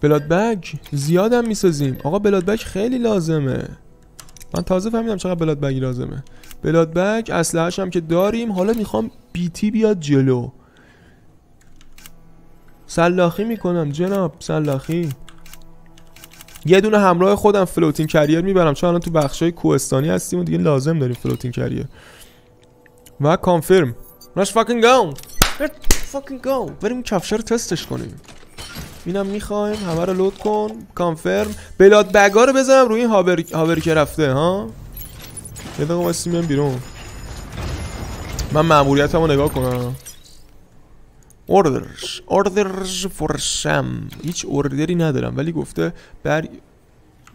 بلاد بگ زیاد هم میسازیم. آقا بلاد بگ خیلی لازمه. من تازه فهمیدم چقدر بلاد بگی لازمه. بلاد بگ اسلحه‌اش هم که داریم. حالا میخوام بی تی بیاد جلو. سلاخی میکنم جناب سلاخی. یه دونه همراه خودم فلوتینگ کریر میبرم چون الان تو بخشای کوهستانی هستیم و دیگه لازم داریم فلوتینگ کریر. و کانفرم. Let's fucking go. Let's fucking go. بریم کفشه رو تستش کنیم. اینم میخوایم همه رو لود کن. کانفرم. بلاد بگا رو بزنم روی این هاور هاور که رفته ها. یه دقیقه واسه میام بیرون. من مأموریتمو نگاه کنم. اوردرز اوردرز فور سم. هیچ اوردری ندارم ولی گفته بر...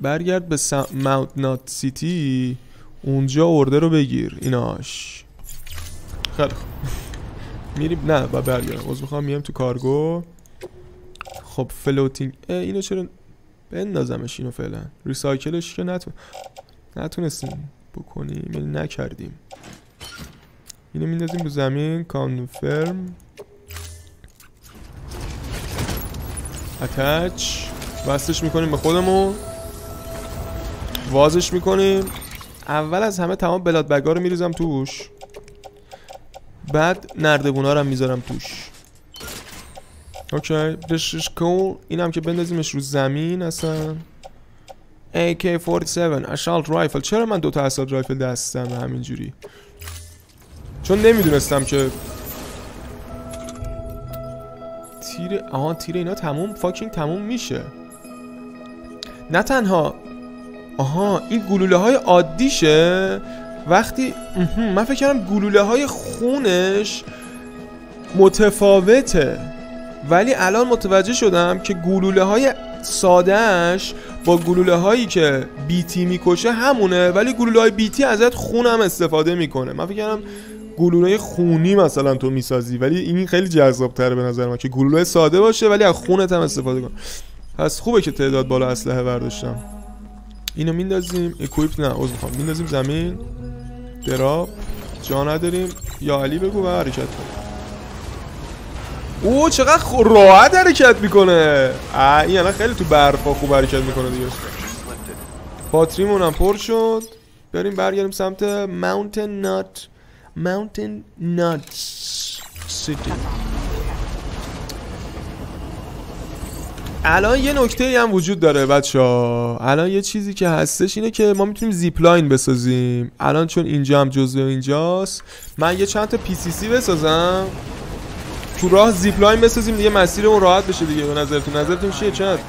برگرد به سم... ماونت نات سیتی اونجا اوردر رو بگیر. ایناش خیلی خوب. میریم نه و برگردم. عذر میخوام میام تو کارگو. خب فلوتینگ اینو چرا بندازمش اینو فعلا ریسایکلش که نتون... نتونستیم بکنیم یعنی نکردیم. اینو میندازیم به زمین. کانفرم اتچ وصلش میکنیم به خودمون وازش میکنیم. اول از همه تمام بلاد بگا رو میریزم توش بعد نردبونا رو هم میذارم توش. اوکی دشش کول. اینم که بندازیمش رو زمین اصلا. ای کی چهل و هفت اشالت رایفل. چرا من دوتا اشالت رایفل دستم همینجوری؟ چون نمیدونستم که تیر آها تیر اینا تموم فاکینگ تموم میشه. نه تنها آها این گلوله های عادیشه وقتی من فکر کردم گلوله های خونش متفاوته ولی الان متوجه شدم که گلوله های سادهش با گلوله هایی که بیتی میکشه همونه ولی گلوله های بیتی ازت خون هم استفاده میکنه. من فکر کردم گلوله خونی مثلا تو میسازی ولی این خیلی جذاب تره به نظر من که گلوله ساده باشه ولی از خونت هم استفاده کنه. پس خوبه که تعداد بالا اسلحه برداشتم. اینو میندازیم اکویپ نه عذر میخوام میندازیم زمین. دراب جا نداریم. یا علی بگو و حرکت کن. اوه چقدر راحت حرکت میکنه. این یعنی خیلی تو برفا خوب حرکت میکنه دیگه. باتریمون هم پر شد. بریم برگردیم سمت ماونتن نات ماونتن نات سیتی. الان یه نکته هم وجود داره بچه ها. الان یه چیزی که هستش اینه که ما میتونیم زیپلاین بسازیم. الان چون اینجا هم جزء اینجاست من یه چند تا پی سی سی بسازم تو راه زیپلاین بسازیم دیگه مسیر اون راحت بشه دیگه. به نظرتون نظرتون چیه؟ چند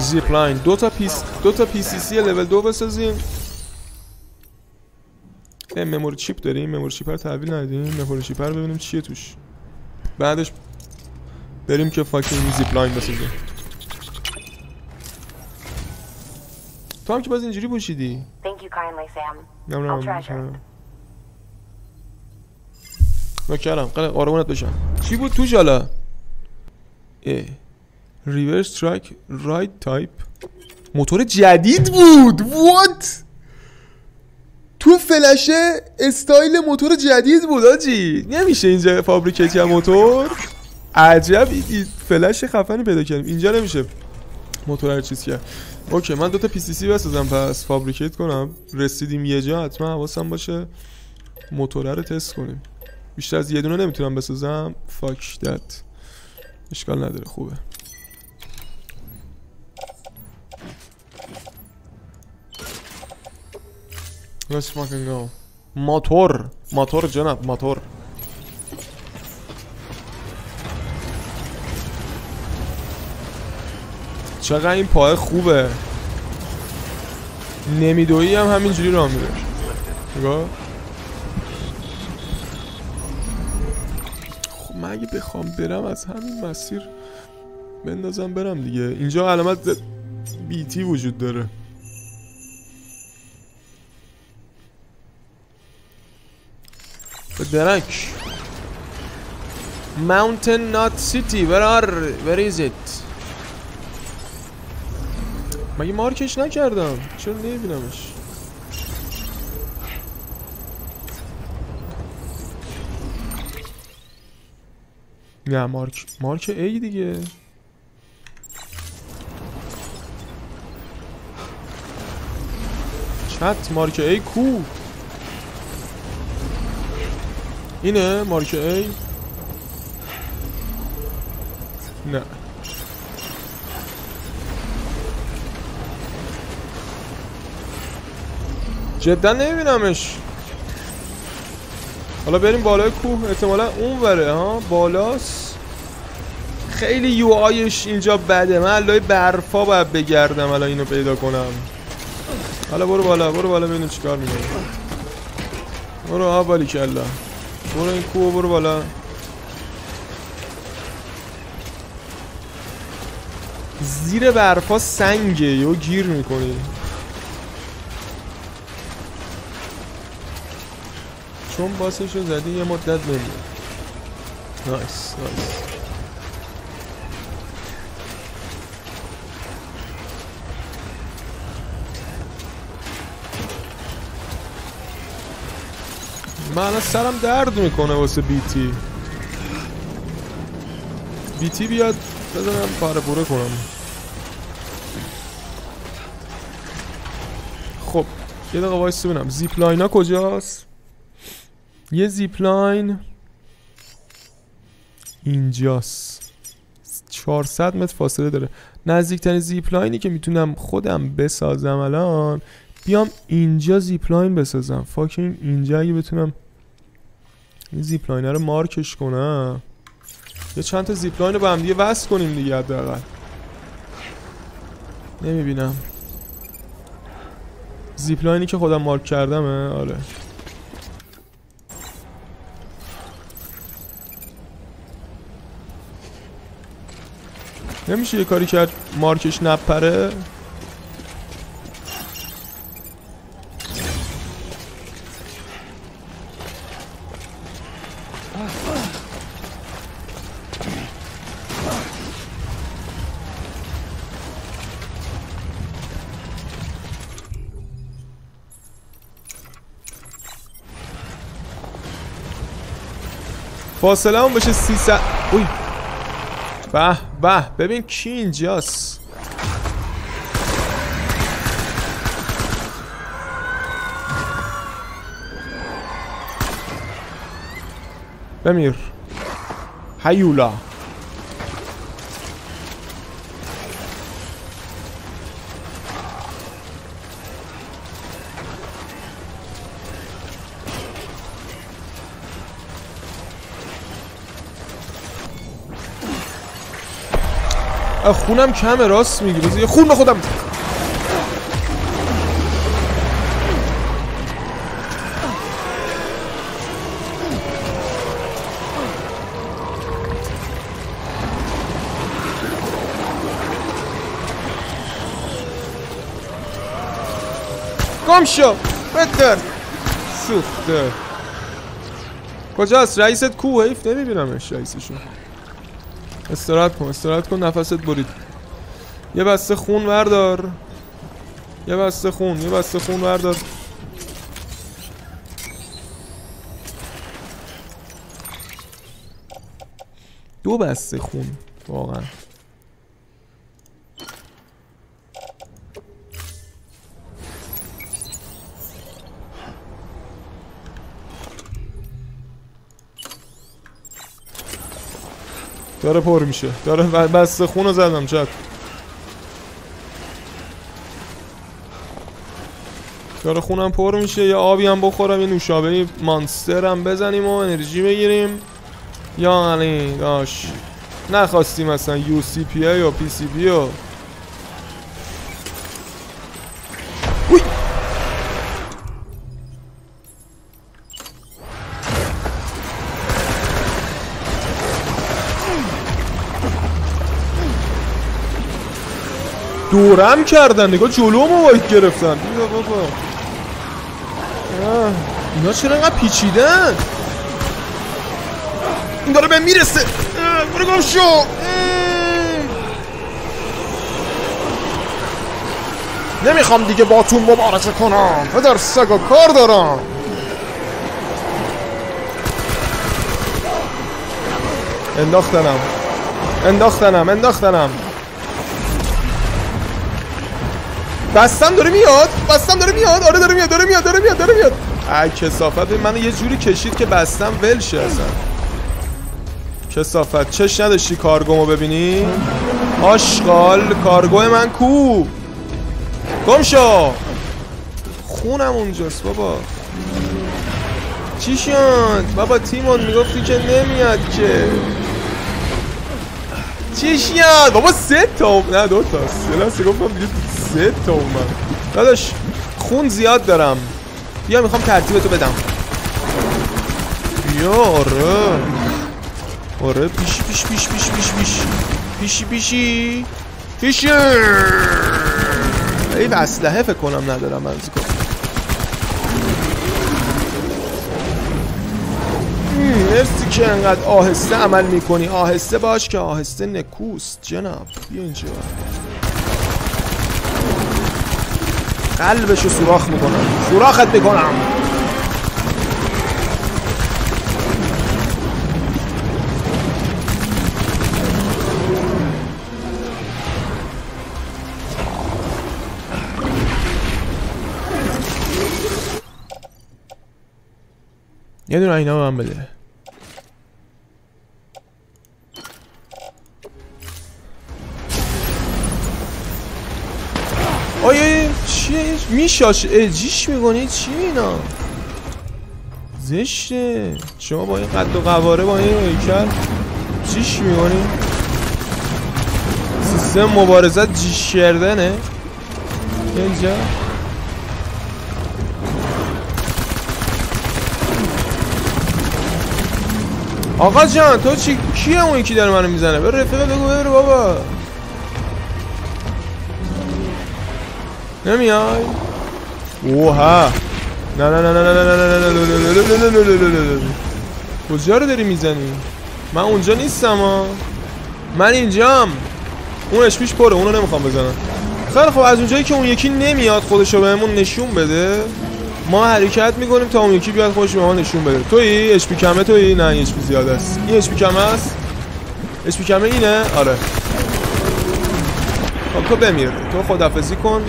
زیپ لاین. دو تا پیس دو تا پی سی سی لول دو بسازیم. این مموری چیپ داریم، مموری چیپ رو تحویل ندیم، مموری چیپ رو ببینیم چیه توش. بعدش بریم که فاکینگ زیپ لاین بسازیم. تو هم که باز اینجوری پوشیدی. Thank you kindly Sam. ممنون. نکردم. قله آرومت بشم. چی بود تو جالا؟ ای ریورس تراک رایت تایپ موتور جدید بود. وات تو فلشه استایل موتور جدید بود آجی. نمیشه اینجا فابریکیت یا موتور عجب فلش خفنی پیدا کردیم. اینجا نمیشه موتور هر چیز کرد. اوکی من دوتا پی سی سی بسازم پس فابریکیت کنم. رسیدیم یه جا حتما حواسم باشه موتوره رو تست کنیم. بیشتر از یه دونه نمیتونم بسازم. فاک دت اشکال نداره خوبه. Let's fucking go. موتور موتور جناب موتور. چقدر این پایه خوبه. نمیدویی هم همینجوری راه میره. نگاه. خب من اگه بخوام برم از همین مسیر بندازم برم دیگه. اینجا علامت بی تی وجود داره. درک Mountain Knot City. Where are Where is it? مگه مارکش نکردم چرا نمیبینمش؟ نه مارک مارک ای دیگه. چت مارک ای کو اینه مارک ای؟ نه جدا نمیبینمش. حالا بریم بالای کوه احتمالا اون وره ها بالاست. خیلی یو آیش اینجا بده. من علای برفا باید بگردم الان اینو پیدا کنم. حالا برو بالا برو بالا ببینیم چیکار میکنه. برو ها باریکلا برو این کوه برو بالا. زیر برفا سنگه یهو گیر میکنی. چون باسشو زدی یه مدت نمیاد. نایس نایس. من الان سرم درد میکنه واسه بی تی. بی تی بیاد بزنم پاره پوره کنم. خب یه دقیقه وایس ببینم زیپ لاین ها کجاست. یه زیپ لاین اینجاست. چهارصد متر فاصله داره. نزدیکترین زیپ لاینی که میتونم خودم بسازم الان بیام اینجا زیپ لاین بسازم. فاکین اینجا اگه بتونم این زیپ لاین رو مارکش کنم یا چند تا زیپ لاین رو با هم دیگه وصل کنیم دیگه حداقل. نمیبینم زیپ لاینی که خودم مارک کردمه. آره نمیشه یه کاری کرد مارکش نپره. فاصله هم بشه سیصد. اوی به به ببین کی اینجاست. بمیر هیولا. خونم کمه راست میگیره. خون به خودم. گم شو بتر سوخته. کجاست رئیست؟ کو حیف نمیبینمش رئیسشون. استراحت کن استراحت کن نفست برید. یه بسته خون بردار، یه بسته خون یه بسته خون بردار. دو بسته خون واقعا. داره پر میشه. داره بسته خون رو زدم چت. داره خونم پر میشه. یا آبی هم بخورم یه نوشابه مانستر هم بزنیم و انرژی بگیریم. یا علی داش نخواستیم مثلا یو سی پی یا پی سی بی و دورم کردن. نگاه جلومو باید گرفتن. بیا بابا. اینا چرا اینقدر پیچیدن؟ این داره به میرسه. برو گم شو. نمیخوام دیگه باتون مبارزه کنم. پدر سگا کار دارم. انداختنم. انداختنم. انداختنم. بستم داره میاد، بستم داره میاد، آره داره میاد، داره میاد، داره میاد، داره میاد. ای کثافت من یه جوری کشید که بستم ول شه اصلا. کثافت چش نداشتی کارگومو ببینی؟ آشغال کارگو من کو؟ گم شو. خونم اونجاست بابا. چی شد؟ بابا تیمون میگفتی که نمیاد که. چی شد؟ بابا سه تا نه دو تا. سه گفتم دیگه سه تا اومد. داداش خون زیاد دارم. بیا میخوام ترتیبتو بدم. بیا آره. آره پیش پیش پیش پیش پیش پیش. پیشی پیشی. پیشی. این اسلحه فکر کنم ندارم من زیکو. مرسی که انقدر آهسته عمل میکنی. آهسته باش که آهسته نکوست جناب. بیا اینجا. قلبشو سوراخ میکنم. سوراخت میکنم. یه دونه اینا به من بده. آیه چیه؟ میشاش اجیش میکنی چی اینا؟ زشته. شما با این قد و قواره با این هیکل چیش میکنی؟ سیستم مبارزت جیش کردنه. اینجا آقا جان تو چی کیه اون یکی داره منو میزنه؟ برو رفیقه بگو ببره بابا. نمیای؟ اوه نه نه نه نه نه نه نه نه نه نه کجا رو داری میزنی؟ من اونجا نیستم ها. من اینجام. اونش پیش پره اونو نمیخوام بزنم. خیلی خب از اونجایی که اون یکی نمیاد خودشو بهمون نشون بده ما حرکت میکنیم تا اون یکی بیاد خودش به ما نشون بده. تویی؟ اچ پی کمه تویی؟ نه اچ پی زیاده است. این اچ پی کمه است؟ اچ پی کمه اینه؟ آره. خب تو بمیر. تو خداحافظی کن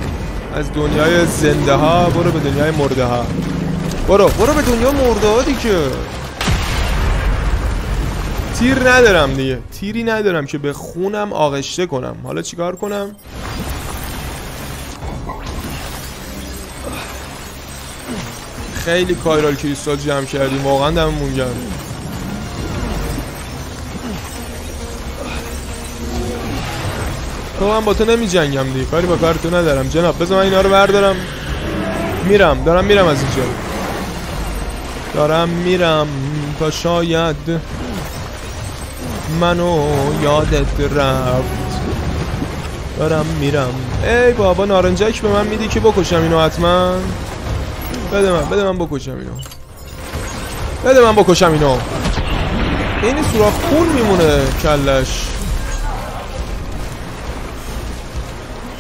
از دنیای زنده ها برو به دنیای مرده ها. برو برو به دنیا مرده ها دیگه. تیر ندارم دیگه. تیری ندارم که به خونم آغشته کنم. حالا چیکار کنم؟ خیلی کایرال کریستال جمع کردیم واقعا دممون گرم. تو من با تو نمی جنگم دیگه، کاری با کار تو ندارم جناب. بذار من اینا رو بردارم میرم، دارم میرم از اینجا، دارم میرم تا شاید منو یادت رفت. دارم میرم. ای بابا نارنجک به من میدی که بکشم اینو حتما. بده من، بده من بکشم اینو، بده من بکشم اینو. این سوراخ خون میمونه کلش.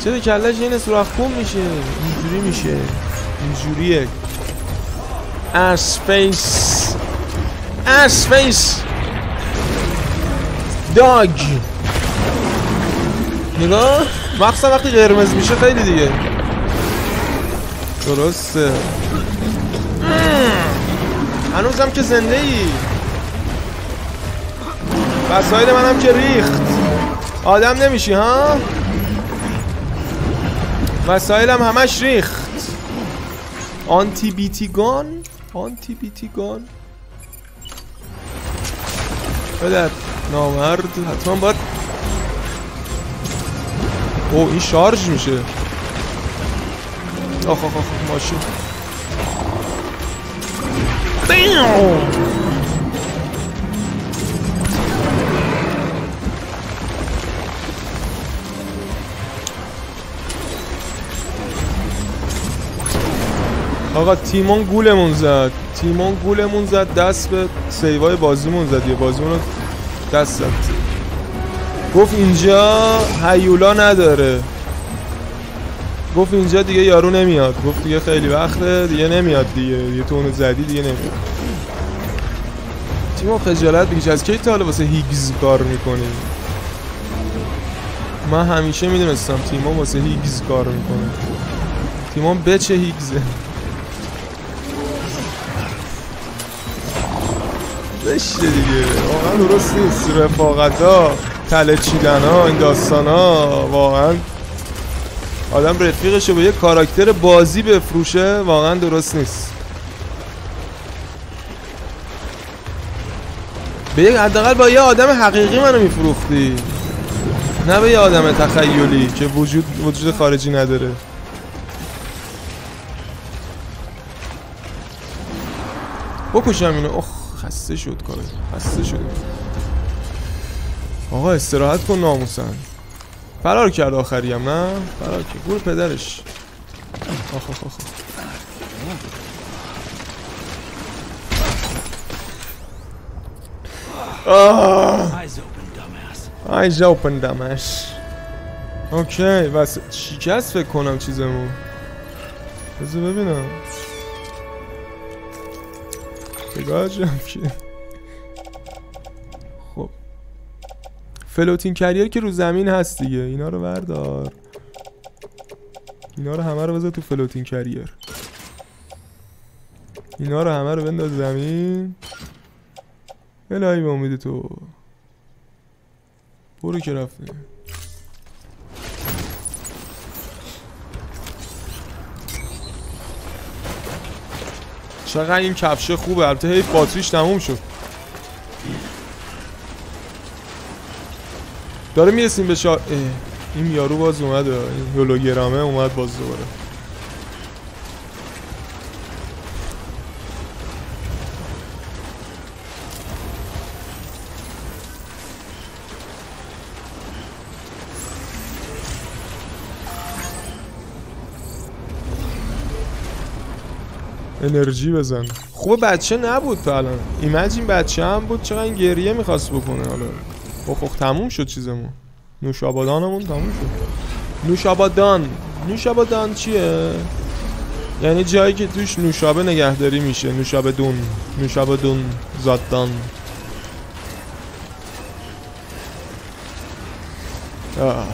چرا کلش این سوراخ خون میشه؟ اینجوری میشه، اینجوریه. اسپیس اسپیس داگ. نگاه مقصد وقتی قرمز میشه خیلی دیگه درسته. هنوزم که زنده ای، وسایل منم که ریخت. آدم نمیشی ها، وسایلم همش ریخت. آنتی بی تی گان، آنتی بی تی گان بدت نامرد حتما باید. او این شارژ میشه. آخ آخ آخ ماشین. آقا تیمون گولمون زد، تیمون گولمون زد، دست به سیوای بازیمون زد. یه بازیمون رو دست زد، گفت اینجا هیولا نداره، گفت اینجا دیگه یارو نمیاد، گفت دیگه خیلی وقته دیگه نمیاد دیگه، دیگه تو اونو زدی دیگه نمیاد. تیمو خجالت بکش، از کی تا حالا واسه هیگز کار میکنی؟ من همیشه میدونستم تیمو واسه هیگز کار میکنه. تیمو بچه هیگزه. زشته دیگه، واقعا درست نیست رفاقت ها، تله چیدن ها، این داستان ها. واقعا آدم رفیقش رو به یه کاراکتر بازی بفروشه واقعا درست نیست. به یک حداقل با یه آدم حقیقی منو میفروختی، نه به یه آدم تخیلی که وجود وجود خارجی نداره. بکشم اینو. اخ خسته شد کاره، خسته شد. آقا استراحت کن ناموسن. فرار کرد آخریم، نه فرار کرد گور پدرش. آخ آخ آخ. آه Eyes open dumbass. اوکی واسه شکست فکر کنم چیزمون. بذار ببینم بگاجم که فلوتین کریر که رو زمین هست دیگه. اینا رو بردار، اینا رو همه رو بذار تو فلوتین کریر، اینا رو همه رو بنداز زمین. الهی به امید تو. برو که رفتی. چقدر این کفشه خوبه، البته هی باتریش تموم شد. داره میرسیم به شا... این یارو باز اومده، این هولوگرامه اومد باز دوباره. انرژی بزن. خوب بچه نبود تا الان، ایمجین بچه هم بود چقدر این گریه میخواست بکنه. حالا خب تموم شد چیزمون، نوشابادانمون تموم شد. نوشابادان، نوشابادان چیه؟ یعنی جایی که توش نوشابه نگهداری میشه. نوشابدون، نوشابدون زادان. آه.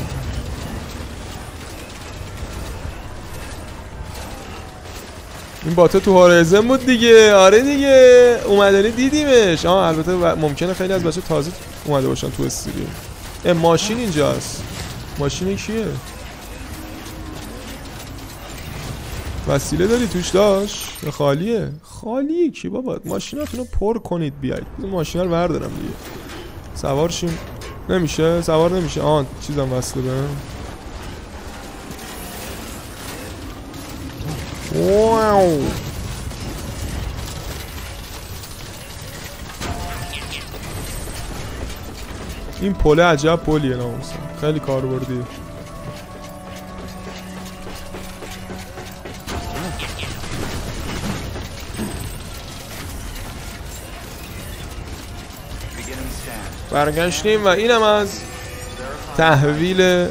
این باته تو هورایزن بود دیگه. آره دیگه اومدنی دیدیمش. آه البته ممکنه خیلی از بچه تازه اومده باشن تو استودیو. اه ماشین اینجاست. ماشین کیه؟ وسیله داری توش داشت؟ خالیه. خالیه کی بابا؟ ماشیناتونو پر کنید بیاید. ماشینا رو بردارم دیگه. سوارشیم. نمیشه؟ سوار نمیشه. آه چیزم وصله بهم. Wow. این پله عجب پلیه ناموسن، خیلی کار بردی. برگشتیم و اینم از تحویل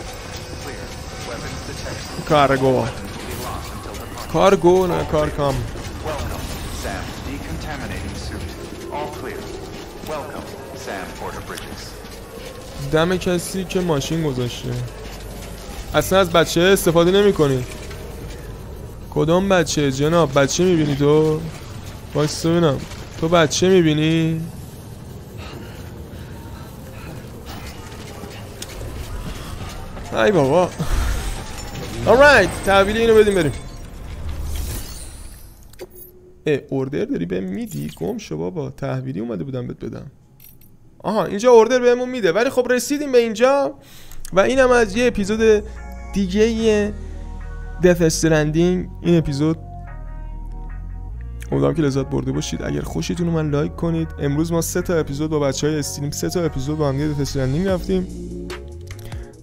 کارگو. کارگو نه کارکام. دم کسی که ماشین گذاشته. اصلا از بچه استفاده نمی کنید. کدام بچه جناب؟ بچه میبینی تو؟ واسه ببینم تو بچه میبینی؟ ای بابا. آلرایت، تحویل اینو بدیم بریم. ای اوردر داری بهم میدی؟ گم شو بابا، تحویلی اومده بودم بهت بدم. آها اینجا اوردر بهمون میده. ولی خب رسیدیم به اینجا و اینم از یه اپیزود دیگه Death Stranding. این اپیزود امیدوارم که لذت برده باشید. اگر خوشتون اومد من لایک کنید. امروز ما سه تا اپیزود با بچهای استریم، سه تا اپیزود با هم Death Stranding رفتیم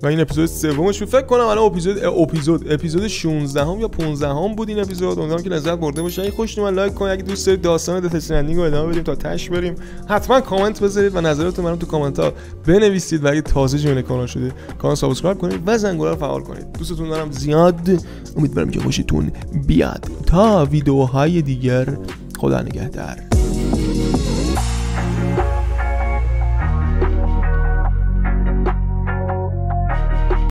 و این اپیزود سومش بود. فکر کنم الان اپیزود اپیزود اپیزود شانزدهم یا پانزدهم بود این اپیزود. امیدوارم که لذت برده باشید. اگه خوشتون اومد لایک کنید. اگه دوست دارید داستان Death Stranding رو ادامه بدیم تا تاش بریم، حتما کامنت بذارید و نظراتتون برام تو کامنت ها بنویسید. و اگه تازه جوین کانال شده کانال سابسکرایب کنید و زنگوله رو فعال کنید. دوستتون دارم زیاد، امیدوارم که خوشتون بیاد. تا ویدیوهای دیگر، خدا نگهدار.